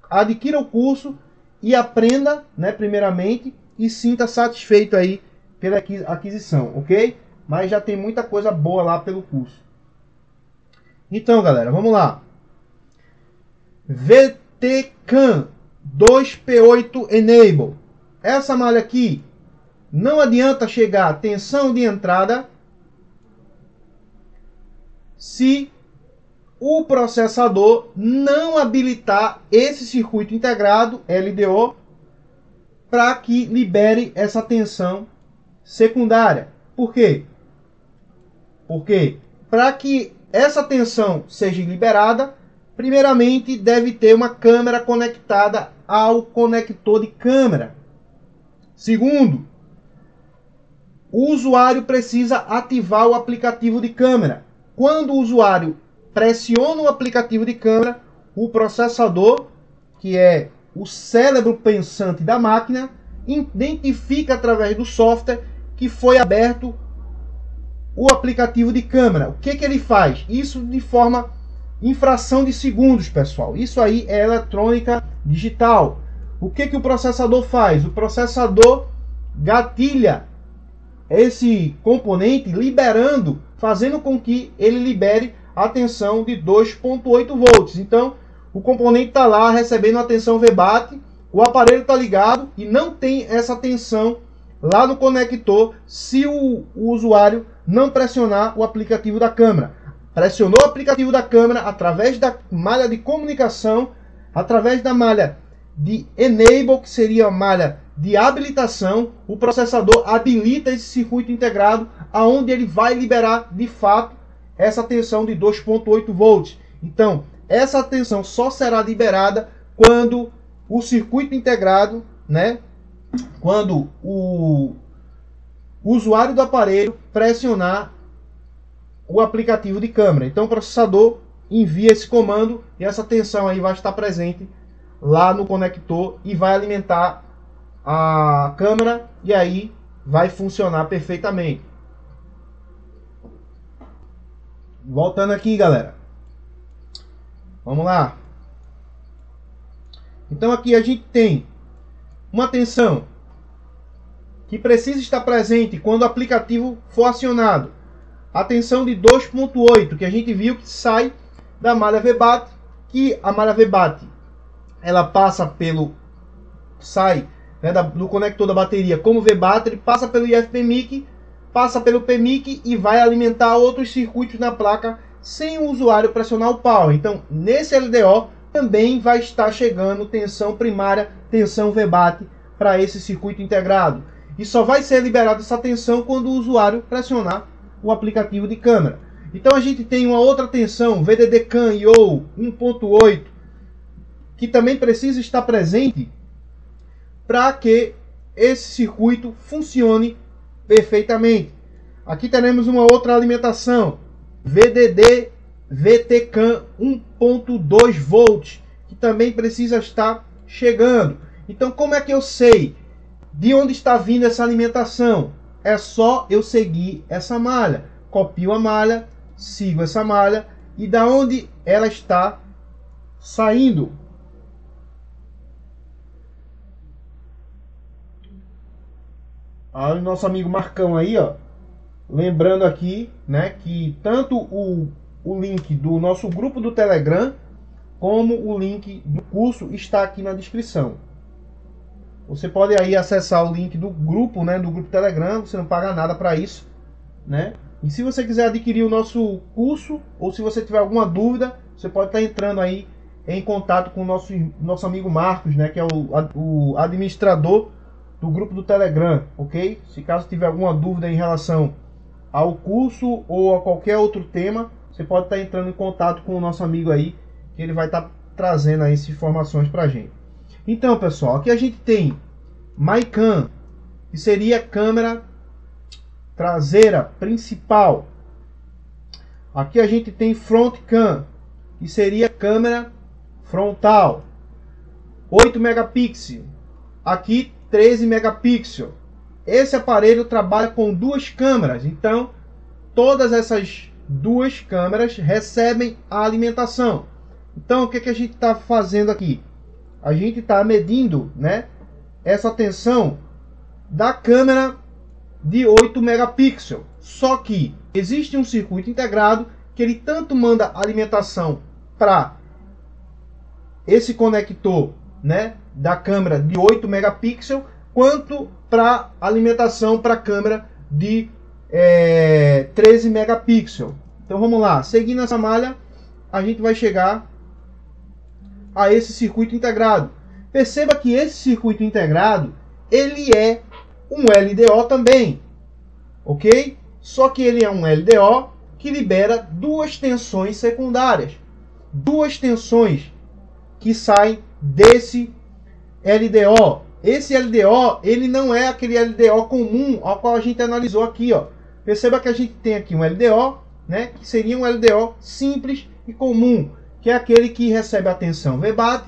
adquira o curso e aprenda, né, primeiramente, e sinta satisfeito aí pela aquisição, ok? Mas já tem muita coisa boa lá pelo curso. Então, galera, vamos lá. V T CAN dois P oito Enable. Essa malha aqui, não adianta chegar a tensão de entrada se o processador não habilitar esse circuito integrado, L D O, para que libere essa tensão secundária. Por quê? Porque para que essa tensão seja liberada, primeiramente deve ter uma câmera conectada ao conector de câmera. Segundo, o usuário precisa ativar o aplicativo de câmera. Quando o usuário pressiona o aplicativo de câmera, o processador, que é o cérebro pensante da máquina, identifica através do software que foi aberto o aplicativo de câmera. O que que ele faz? Isso de forma infração de segundos, pessoal. Isso aí é eletrônica digital. O que que o processador faz? O processador gatilha esse componente, liberando, fazendo com que ele libere a tensão de dois ponto oito volts. Então, o componente está lá recebendo a tensão V BATTERY, o aparelho está ligado e não tem essa tensão lá no conector se o, o usuário não pressionar o aplicativo da câmera. Pressionou o aplicativo da câmera através da malha de comunicação, através da malha de Enable, que seria a malha de habilitação, o processador habilita esse circuito integrado, aonde ele vai liberar de fato essa tensão de dois ponto oito volts. Então, essa tensão só será liberada quando o circuito integrado, né, quando o usuário do aparelho pressionar o aplicativo de câmera. Então, o processador envia esse comando e essa tensão aí vai estar presente lá no conector e vai alimentar a câmera e aí vai funcionar perfeitamente. Voltando aqui, galera. Vamos lá. Então aqui a gente tem uma tensão que precisa estar presente quando o aplicativo for acionado. A tensão de dois ponto oito que a gente viu que sai da malha V BAT, que a malha V BAT ela passa pelo sai, né, da, do conector da bateria como V BATTERY, passa pelo I F P M I C, passa pelo P M I C e vai alimentar outros circuitos na placa sem o usuário pressionar o power. Então, nesse L D O também vai estar chegando tensão primária, tensão V BAT para esse circuito integrado. E só vai ser liberada essa tensão quando o usuário pressionar o aplicativo de câmera. Então, a gente tem uma outra tensão, V D D C A N I O um ponto oito, que também precisa estar presente para que esse circuito funcione perfeitamente. Aqui teremos uma outra alimentação, V D D V T C A N um ponto dois volts, que também precisa estar chegando. Então, como é que eu sei de onde está vindo essa alimentação? É só eu seguir essa malha, copio a malha, sigo essa malha e da onde ela está saindo. Olha o nosso amigo Marcão aí, ó. Lembrando aqui, né, que tanto o, o link do nosso grupo do Telegram como o link do curso está aqui na descrição. Você pode aí acessar o link do grupo, né, do grupo Telegram, você não paga nada para isso, né? E se você quiser adquirir o nosso curso ou se você tiver alguma dúvida, você pode estar entrando aí em contato com o nosso, nosso amigo Marcos, né, que é o, o administrador do grupo do Telegram, ok? Se caso tiver alguma dúvida em relação ao curso ou a qualquer outro tema, você pode estar entrando em contato com o nosso amigo aí, que ele vai estar trazendo aí essas informações para a gente. Então, pessoal, aqui a gente tem MyCam, que seria a câmera traseira principal. Aqui a gente tem FrontCam, que seria a câmera frontal. oito megapixels. Aqui treze megapixels. Esse aparelho trabalha com duas câmeras, então todas essas duas câmeras recebem a alimentação. Então o que, que a gente está fazendo aqui? A gente está medindo, né, essa tensão da câmera de oito megapixels. Só que existe um circuito integrado que ele tanto manda alimentação para esse conector, né, da câmera de oito megapixels, quanto para alimentação para a câmera de é, treze megapixels. Então vamos lá, seguindo essa malha, a gente vai chegar a esse circuito integrado. Perceba que esse circuito integrado, ele é um L D O também, ok? Só que ele é um L D O que libera duas tensões secundárias, duas tensões que saem desse L D O. Esse L D O, ele não é aquele L D O comum ao qual a gente analisou aqui, ó. Perceba que a gente tem aqui um L D O, né, que seria um L D O simples e comum, que é aquele que recebe a tensão V BAT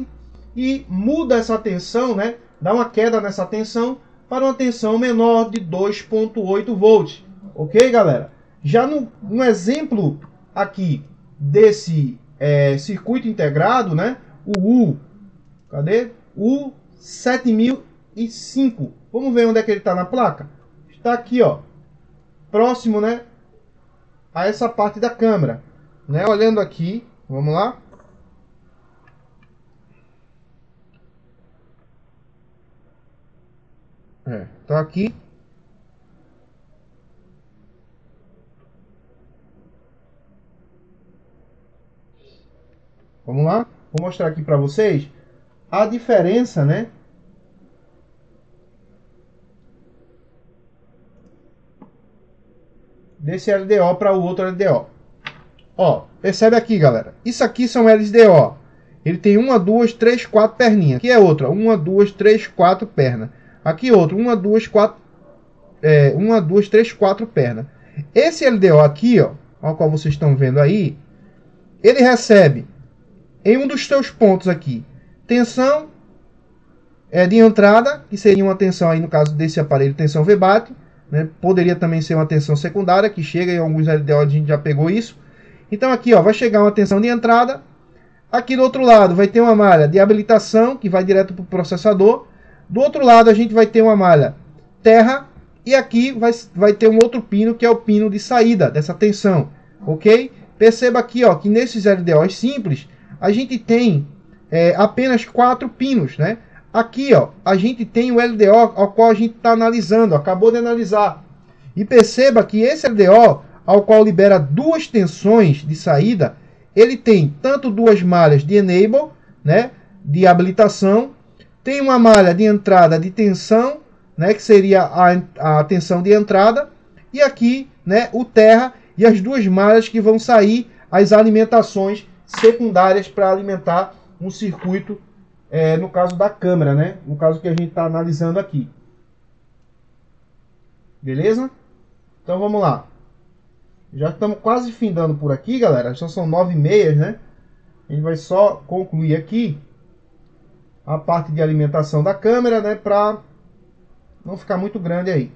e muda essa tensão, né, dá uma queda nessa tensão para uma tensão menor de dois ponto oito volts. Ok, galera? Já no, no exemplo aqui desse é, circuito integrado, né, o U, cadê? O sete mil e cinco. Vamos ver onde é que ele está na placa? Está aqui, ó, próximo, né, a essa parte da câmera, né? Olhando aqui, vamos lá. É, tá aqui. Vamos lá. Vou mostrar aqui para vocês a diferença, né? Desse L D O para o outro L D O. Ó, percebe aqui, galera. Isso aqui são L D O. Ele tem uma, duas, três, quatro perninhas. Aqui é outra. Uma, duas, três, quatro pernas. Aqui outra. Uma, duas, quatro... É, uma, duas, três, quatro pernas. Esse L D O aqui, ó, ao qual vocês estão vendo aí, ele recebe em um dos seus pontos aqui tensão é, de entrada, que seria uma tensão aí no caso desse aparelho, tensão V BAT, né? Poderia também ser uma tensão secundária, que chega em alguns L D O, a gente já pegou isso. Então aqui, ó, vai chegar uma tensão de entrada. Aqui do outro lado vai ter uma malha de habilitação, que vai direto para o processador. Do outro lado a gente vai ter uma malha terra. E aqui vai, vai ter um outro pino, que é o pino de saída dessa tensão, ok? Perceba aqui, ó, que nesses L D Os simples, a gente tem é, apenas quatro pinos, né? Aqui, ó, a gente tem o L D O ao qual a gente está analisando, ó, acabou de analisar. E perceba que esse L D O, ao qual libera duas tensões de saída, ele tem tanto duas malhas de enable, né, de habilitação, tem uma malha de entrada de tensão, né, que seria a, a tensão de entrada, e aqui, né, o terra e as duas malhas que vão sair as alimentações secundárias para alimentar um circuito, é, no caso da câmera, né, no caso que a gente está analisando aqui. Beleza? Então vamos lá. Já estamos quase findando por aqui, galera. Só são nove e meia, né? A gente vai só concluir aqui a parte de alimentação da câmera, né, para não ficar muito grande aí.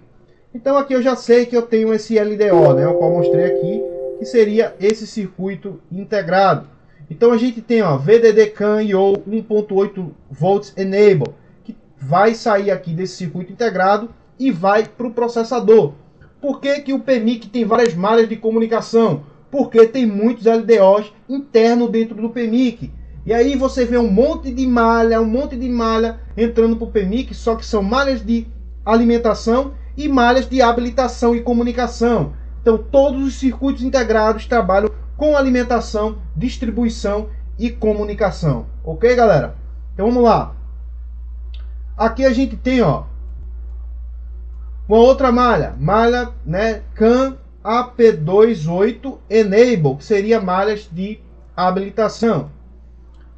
Então aqui eu já sei que eu tenho esse L D O, né, o qual eu mostrei aqui, que seria esse circuito integrado. Então a gente tem, ó, V D D C A N I O um ponto oito volts Enable, que vai sair aqui desse circuito integrado e vai para o processador. Por que que o P M I C tem várias malhas de comunicação? Porque tem muitos L D Os internos dentro do P M I C. E aí você vê um monte de malha, um monte de malha entrando para o P M I C, só que são malhas de alimentação e malhas de habilitação e comunicação. Então todos os circuitos integrados trabalham com alimentação, distribuição e comunicação. Ok, galera? Então vamos lá. Aqui a gente tem, ó, uma outra malha, malha, né, C A N A P vinte e oito Enable, que seria malhas de habilitação,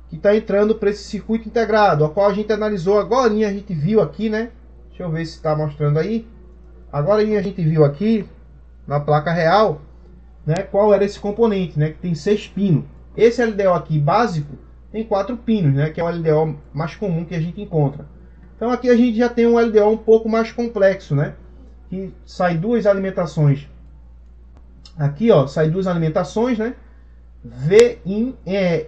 que está entrando para esse circuito integrado, a qual a gente analisou agora, a gente viu aqui, né? Deixa eu ver se está mostrando aí. Agora a gente viu aqui na placa real, né, qual era esse componente, né, que tem seis pinos. Esse L D O aqui básico tem quatro pinos, né, que é o L D O mais comum que a gente encontra. Então aqui a gente já tem um L D O um pouco mais complexo, né, que sai duas alimentações. Aqui, ó, sai duas alimentações, né? V I N é,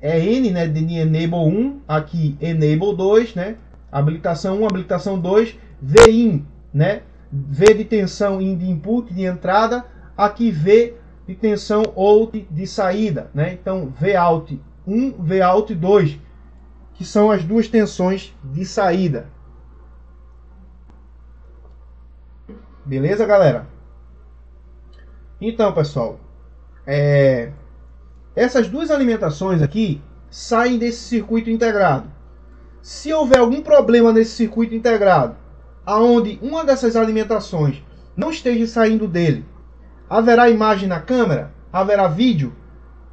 é N, né, de Enable um, aqui Enable dois, né? Habilitação um, habilitação dois, V I N, né? V de tensão, I de input, de entrada. Aqui V de tensão, OUT de saída, né? Então V OUT um, V OUT dois, que são as duas tensões de saída. Beleza, galera? Então, pessoal, é... essas duas alimentações aqui saem desse circuito integrado. Se houver algum problema nesse circuito integrado, aonde uma dessas alimentações não esteja saindo dele, haverá imagem na câmera? Haverá vídeo?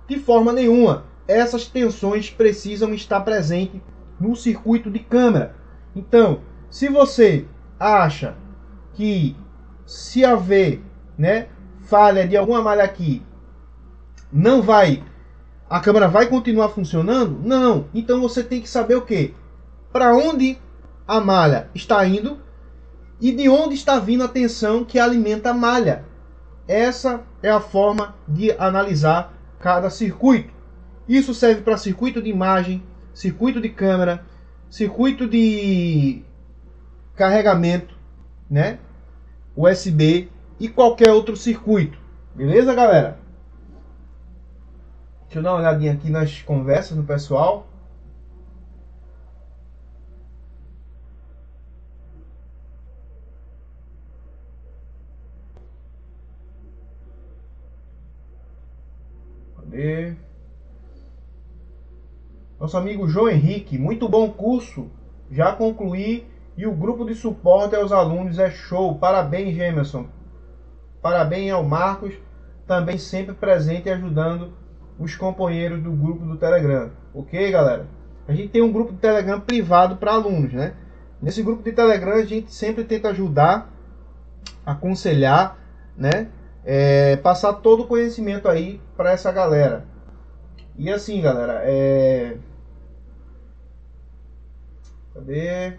De forma nenhuma. Essas tensões precisam estar presentes no circuito de câmera. Então, se você acha que se haver, né, falha de alguma malha aqui, não vai, a câmera vai continuar funcionando? Não. Então você tem que saber o quê? Para onde a malha está indo e de onde está vindo a tensão que alimenta a malha. Essa é a forma de analisar cada circuito. Isso serve para circuito de imagem, circuito de câmera, circuito de carregamento, né, U S B e qualquer outro circuito. Beleza, galera? Deixa eu dar uma olhadinha aqui nas conversas do pessoal. Nosso amigo João Henrique, muito bom curso, já concluí e o grupo de suporte aos alunos é show, parabéns, Gemerson, parabéns ao Marcos também sempre presente e ajudando os companheiros do grupo do Telegram. Ok, galera? A gente tem um grupo do Telegram privado para alunos, né? Nesse grupo de Telegram a gente sempre tenta ajudar, aconselhar, né? É, passar todo o conhecimento aí para essa galera. E assim, galera, é... Cadê?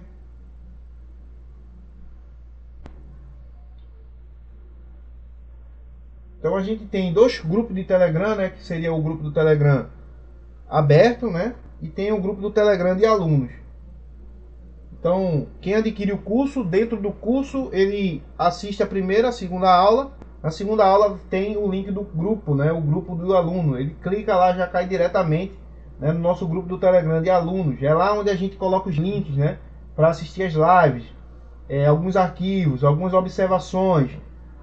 Então a gente tem dois grupos de Telegram, né? Que seria o grupo do Telegram aberto, né? E tem o grupo do Telegram de alunos. Então, quem adquire o curso, dentro do curso, ele assiste a primeira, a segunda aula. Na segunda aula tem o link do grupo, né? O grupo do aluno. Ele clica lá, já cai diretamente, né, no nosso grupo do Telegram de alunos. É lá onde a gente coloca os links, né? Para assistir as lives, é, alguns arquivos, algumas observações.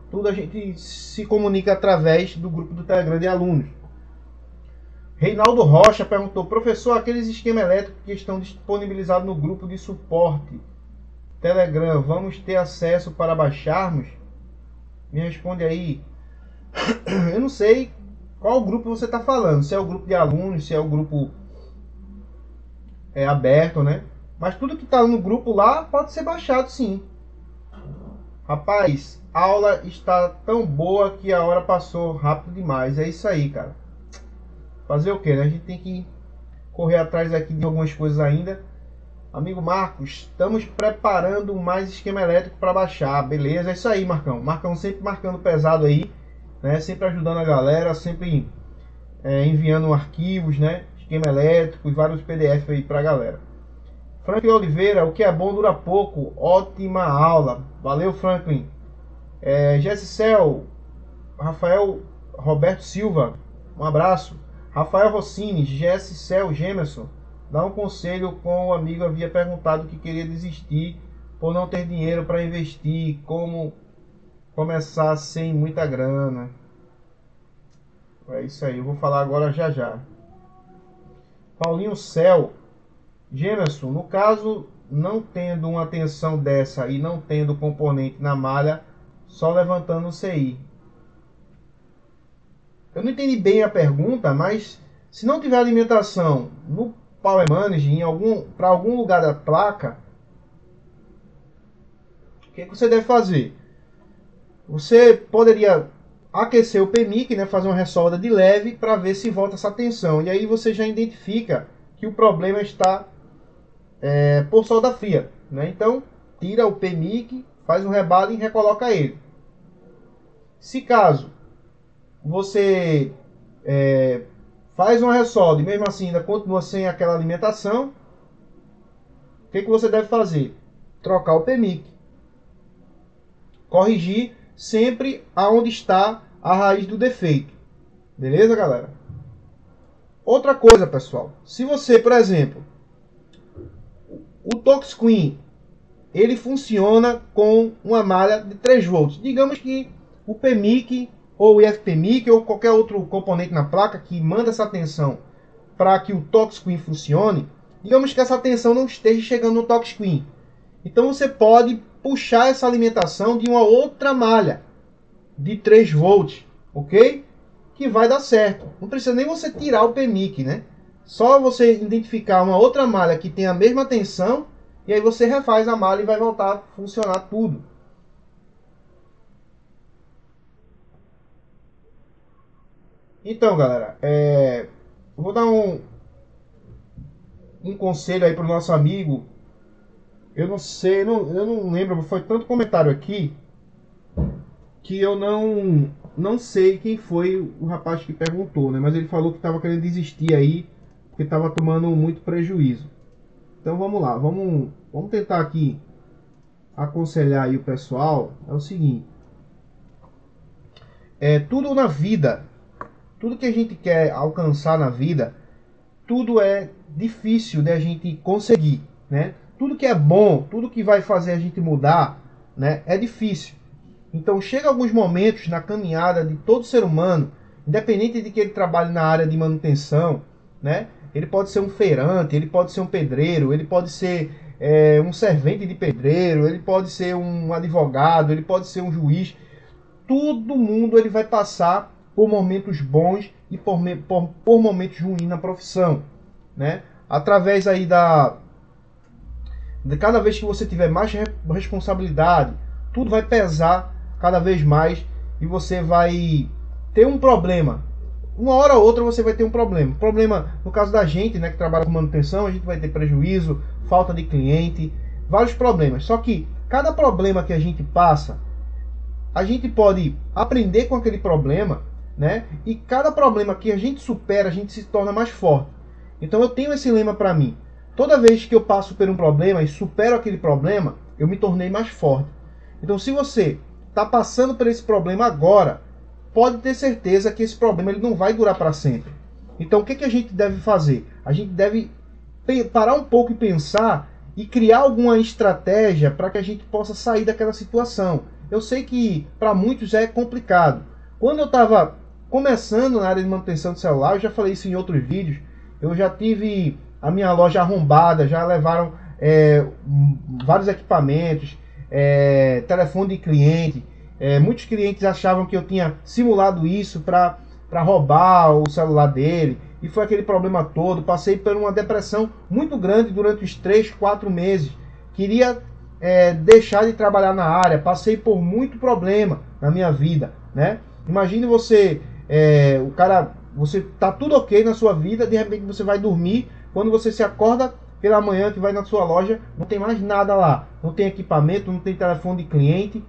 Tudo a gente se comunica através do grupo do Telegram de alunos. Reinaldo Rocha perguntou: professor, aqueles esquemas elétricos que estão disponibilizados no grupo de suporte Telegram, vamos ter acesso para baixarmos? Me responde aí. Eu não sei qual grupo você está falando, se é o grupo de alunos, se é o grupo é, aberto, né? Mas tudo que está no grupo lá pode ser baixado, sim. Rapaz, a aula está tão boa que a hora passou rápido demais. É isso aí, cara. Fazer o que, né? A gente tem que correr atrás aqui de algumas coisas ainda. Amigo Marcos, estamos preparando mais esquema elétrico para baixar. Beleza, é isso aí, Marcão. Marcão sempre marcando pesado aí, né? Sempre ajudando a galera, sempre é, enviando arquivos, né? Esquema elétrico e vários P D F aí para a galera. Franklin Oliveira, o que é bom dura pouco. Ótima aula. Valeu, Franklin. É, G S Cell, Rafael Roberto Silva, um abraço. Rafael Rossini, G S Cell, Gemerson, dá um conselho com o amigo havia perguntado que queria desistir por não ter dinheiro para investir. Como começar sem muita grana? É isso aí, eu vou falar agora já já. Paulinho Cell, Gemerson, no caso, não tendo uma tensão dessa e não tendo componente na malha, só levantando o C I. Eu não entendi bem a pergunta, mas se não tiver alimentação no Power Manage, em algum, para algum lugar da placa, o que, que você deve fazer? Você poderia aquecer o P M I C, né, fazer uma ressolda de leve para ver se volta essa tensão. E aí você já identifica que o problema está é, por solda fria, né? Então, tira o P M I C, faz um rebalo e recoloca ele. Se caso você é, faz uma ressolda e mesmo assim ainda continua sem aquela alimentação, o que, que você deve fazer? Trocar o P M I C. Corrigir sempre aonde está a raiz do defeito. Beleza, galera? Outra coisa, pessoal. Se você, por exemplo, o Tox Queen, ele funciona com uma malha de três volts. Digamos que o P M I C ou o I F P M I C ou qualquer outro componente na placa que manda essa tensão para que o Tox Queen funcione, digamos que essa tensão não esteja chegando no Tox Queen. Então você pode puxar essa alimentação de uma outra malha de três volts, ok? Que vai dar certo. Não precisa nem você tirar o P M I C, né? Só você identificar uma outra malha que tem a mesma tensão, e aí você refaz a malha e vai voltar a funcionar tudo. Então, galera, é... eu vou dar um, um conselho aí para o nosso amigo. Eu não sei, eu não, eu não lembro, foi tanto comentário aqui que eu não, não sei quem foi o rapaz que perguntou, né? Mas ele falou que estava querendo desistir aí, porque estava tomando muito prejuízo. Então vamos lá, vamos, vamos tentar aqui aconselhar aí o pessoal. É o seguinte, é, tudo na vida, tudo que a gente quer alcançar na vida, tudo é difícil de a gente conseguir, né? Tudo que é bom, tudo que vai fazer a gente mudar, né, é difícil. Então chega alguns momentos na caminhada de todo ser humano, independente de que ele trabalhe na área de manutenção, né? Ele pode ser um feirante, ele pode ser um pedreiro, ele pode ser é, um servente de pedreiro, ele pode ser um advogado, ele pode ser um juiz. Todo mundo ele vai passar por momentos bons e por, por, por momentos ruins na profissão, né? Através aí da... de cada vez que você tiver mais re, responsabilidade, tudo vai pesar cada vez mais e você vai ter um problema. Uma hora ou outra você vai ter um problema. Problema, no caso da gente, né, que trabalha com manutenção, a gente vai ter prejuízo, falta de cliente, vários problemas. Só que cada problema que a gente passa, a gente pode aprender com aquele problema, né? E cada problema que a gente supera, a gente se torna mais forte. Então eu tenho esse lema para mim. Toda vez que eu passo por um problema e supero aquele problema, eu me tornei mais forte. Então se você está passando por esse problema agora, pode ter certeza que esse problema ele não vai durar para sempre. Então o que, que a gente deve fazer? A gente deve parar um pouco e pensar e criar alguma estratégia para que a gente possa sair daquela situação. Eu sei que para muitos é complicado. Quando eu estava começando na área de manutenção de celular, eu já falei isso em outros vídeos, eu já tive a minha loja arrombada, já levaram é, vários equipamentos, é, telefone de cliente. É, muitos clientes achavam que eu tinha simulado isso para para roubar o celular dele. E foi aquele problema todo. Passei por uma depressão muito grande durante os três, quatro meses. Queria é, deixar de trabalhar na área. Passei por muito problema na minha vida, né? Imagine você, é, o cara, você tá tudo ok na sua vida. De repente você vai dormir. Quando você se acorda pela manhã que vai na sua loja, não tem mais nada lá. Não tem equipamento, não tem telefone de cliente,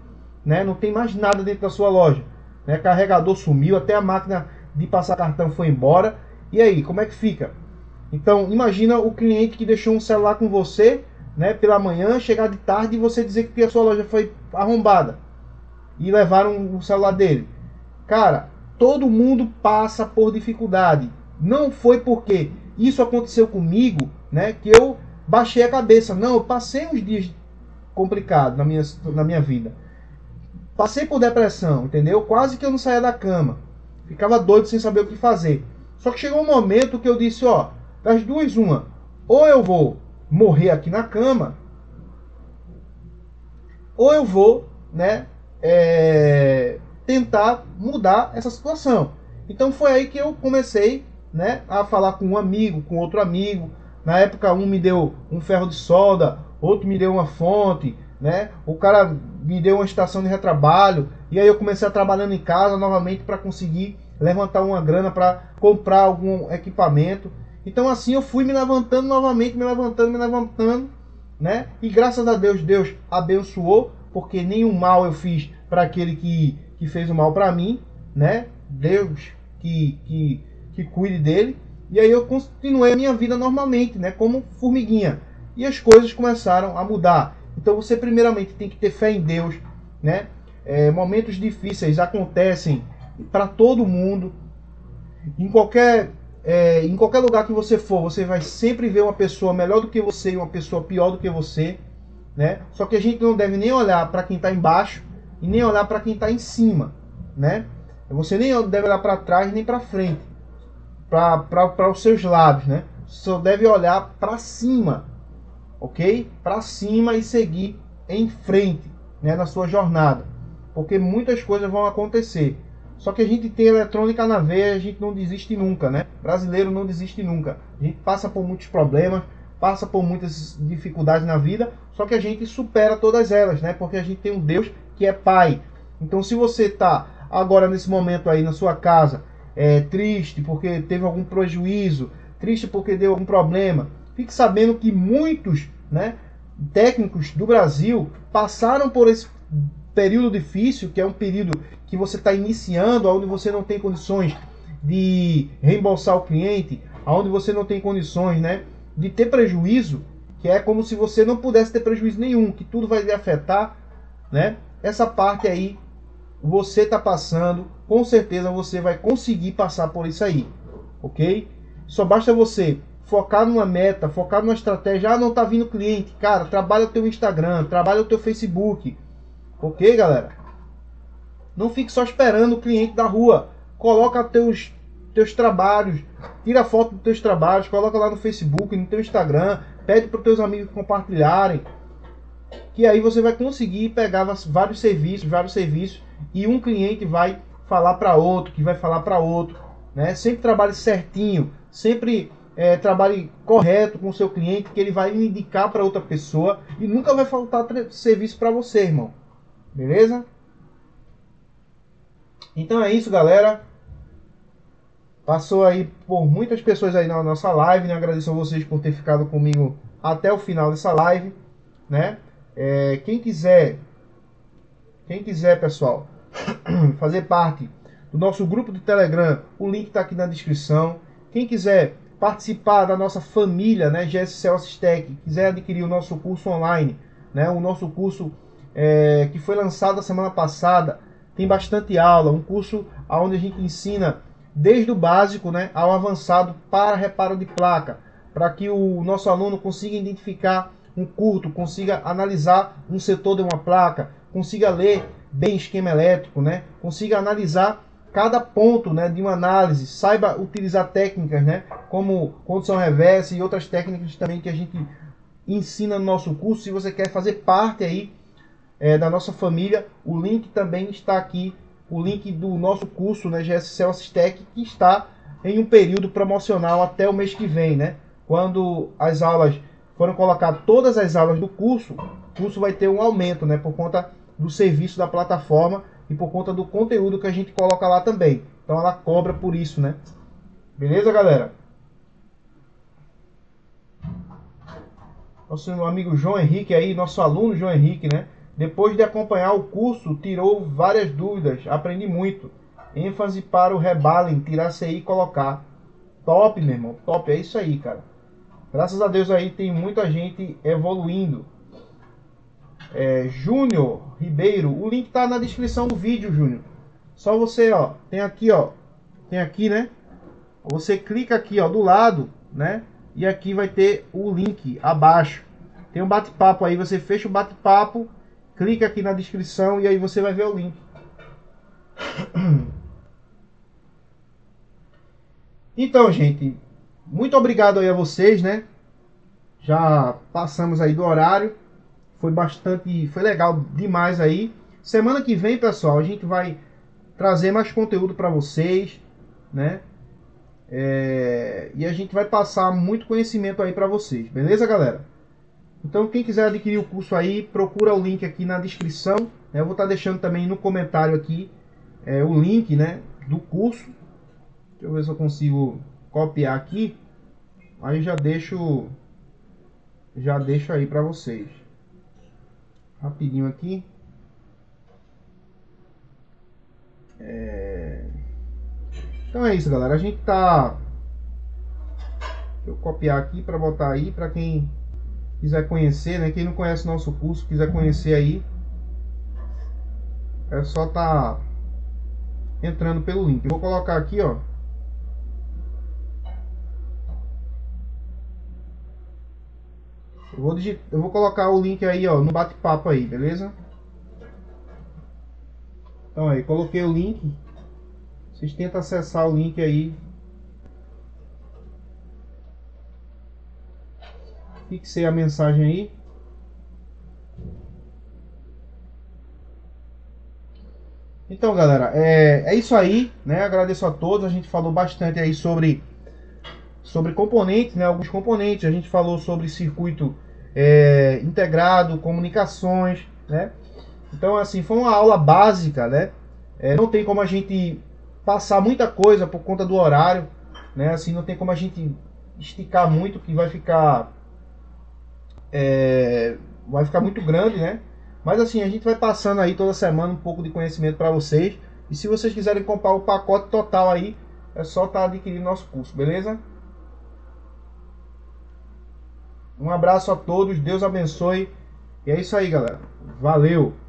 né? Não tem mais nada dentro da sua loja, né? Carregador sumiu, até a máquina de passar cartão foi embora. E aí, como é que fica? Então, imagina o cliente que deixou um celular com você, né, pela manhã, chegar de tarde e você dizer que a sua loja foi arrombada e levaram o celular dele. Cara, todo mundo passa por dificuldade. Não foi porque isso aconteceu comigo, né, que eu baixei a cabeça. Não, eu passei uns dias complicados na minha, na minha vida. Passei por depressão, entendeu? Quase que eu não saía da cama. Ficava doido sem saber o que fazer. Só que chegou um momento que eu disse, ó, das duas uma. Ou eu vou morrer aqui na cama, ou eu vou, né, é, tentar mudar essa situação. Então foi aí que eu comecei, né, a falar com um amigo, com outro amigo. Na época um me deu um ferro de solda, outro me deu uma fonte, né? O cara me deu uma estação de retrabalho e aí eu comecei a trabalhando em casa novamente para conseguir levantar uma grana para comprar algum equipamento. Então assim eu fui me levantando novamente, me levantando, me levantando, né? E graças a Deus, Deus abençoou, porque nenhum mal eu fiz para aquele que, que fez o mal para mim, né? Deus que, que, que cuide dele. E aí eu continuei a minha vida normalmente, né? Como formiguinha. E as coisas começaram a mudar. Então você primeiramente tem que ter fé em Deus, né? É, momentos difíceis acontecem para todo mundo. Em qualquer, é, em qualquer lugar que você for, você vai sempre ver uma pessoa melhor do que você e uma pessoa pior do que você, né? Só que a gente não deve nem olhar para quem está embaixo e nem olhar para quem está em cima, né? Você nem deve olhar para trás nem para frente, para os seus lados, né? Só deve olhar para cima. Ok? Para cima e seguir em frente, né, na sua jornada. Porque muitas coisas vão acontecer. Só que a gente tem eletrônica na veia, a gente não desiste nunca, né? Brasileiro não desiste nunca. A gente passa por muitos problemas, passa por muitas dificuldades na vida, só que a gente supera todas elas, né? Porque a gente tem um Deus que é Pai. Então se você tá agora nesse momento aí na sua casa, é, triste porque teve algum prejuízo, triste porque deu algum problema, fique sabendo que muitos, né, técnicos do Brasil passaram por esse período difícil, que é um período que você está iniciando, onde você não tem condições de reembolsar o cliente, onde você não tem condições, né, de ter prejuízo, que é como se você não pudesse ter prejuízo nenhum, que tudo vai lhe afetar, né? Essa parte aí, você está passando, com certeza você vai conseguir passar por isso aí, ok? Só basta você focar numa meta, focar numa estratégia. Ah, não tá vindo cliente. Cara, trabalha o teu Instagram, trabalha o teu Facebook. Ok, galera? Não fique só esperando o cliente da rua. Coloca teus, teus trabalhos, tira foto dos teus trabalhos, coloca lá no Facebook, no teu Instagram, pede para os teus amigos compartilharem. Que aí você vai conseguir pegar vários serviços, vários serviços, e um cliente vai falar para outro, que vai falar para outro, né? Sempre trabalhe certinho, sempre é, trabalhe correto com o seu cliente, que ele vai indicar para outra pessoa e nunca vai faltar serviço para você, irmão. Beleza? Então é isso, galera. Passou aí por muitas pessoas aí na nossa live, né? Agradeço a vocês por ter ficado comigo até o final dessa live, né? É, quem quiser, quem quiser, pessoal, fazer parte do nosso grupo do Telegram, o link está aqui na descrição. Quem quiser participar da nossa família, né, G S Cell, quiser adquirir o nosso curso online, né, o nosso curso é, que foi lançado a semana passada, tem bastante aula, um curso onde a gente ensina desde o básico, né, ao avançado para reparo de placa, para que o nosso aluno consiga identificar um curto, consiga analisar um setor de uma placa, consiga ler bem esquema elétrico, né, consiga analisar cada ponto, né, de uma análise, saiba utilizar técnicas, né, como condução reversa e outras técnicas também que a gente ensina no nosso curso. Se você quer fazer parte aí é, da nossa família, o link também está aqui, o link do nosso curso, né, G S Cell, que está em um período promocional até o mês que vem, né? Quando as aulas foram colocar todas as aulas do curso, o curso vai ter um aumento, né, por conta do serviço da plataforma e por conta do conteúdo que a gente coloca lá também. Então ela cobra por isso, né? Beleza, galera? Nosso amigo João Henrique aí, nosso aluno João Henrique, né? Depois de acompanhar o curso, tirou várias dúvidas. Aprendi muito. Ênfase para o rebalem, tirar C I e colocar. Top, meu irmão. Top. É isso aí, cara. Graças a Deus aí tem muita gente evoluindo. É, Júnior Ribeiro. O link tá na descrição do vídeo, Júnior. Só você, ó. Tem aqui, ó. Tem aqui, né? Você clica aqui, ó. Do lado, né? E aqui vai ter o link abaixo. Tem um bate-papo aí. Você fecha o bate-papo. Clica aqui na descrição e aí você vai ver o link. Então, gente, muito obrigado aí a vocês, né? Já passamos aí do horário. Foi bastante, foi legal demais aí. Semana que vem, pessoal, a gente vai trazer mais conteúdo para vocês, né? É... E a gente vai passar muito conhecimento aí para vocês, beleza, galera? Então, quem quiser adquirir o curso aí, procura o link aqui na descrição. Eu vou estar deixando também no comentário aqui é, o link, né, do curso. Deixa eu ver se eu consigo copiar aqui. Aí já deixo, já deixo aí para vocês. Rapidinho aqui. É... Então é isso, galera. A gente tá... Deixa eu copiar aqui para botar aí para quem... quiser conhecer, né? Quem não conhece nosso curso, quiser conhecer aí, é só tá entrando pelo link. Eu vou colocar aqui, ó. Eu vou digit... eu vou colocar o link aí, ó, no bate-papo aí, beleza? Então aí, coloquei o link. Vocês tentam acessar o link aí. Fixei a mensagem aí. Então, galera, é, é isso aí, né? Agradeço a todos. A gente falou bastante aí sobre sobre componentes, né? Alguns componentes. A gente falou sobre circuito é, integrado, comunicações, né? Então, assim, foi uma aula básica, né? É, não tem como a gente passar muita coisa por conta do horário, né? Assim, não tem como a gente esticar muito, que vai ficar... É, vai ficar muito grande, né? Mas assim, a gente vai passando aí toda semana um pouco de conhecimento para vocês. E se vocês quiserem comprar o pacote total aí, é só estar adquirindo nosso curso, beleza? Um abraço a todos, Deus abençoe. E é isso aí, galera. Valeu!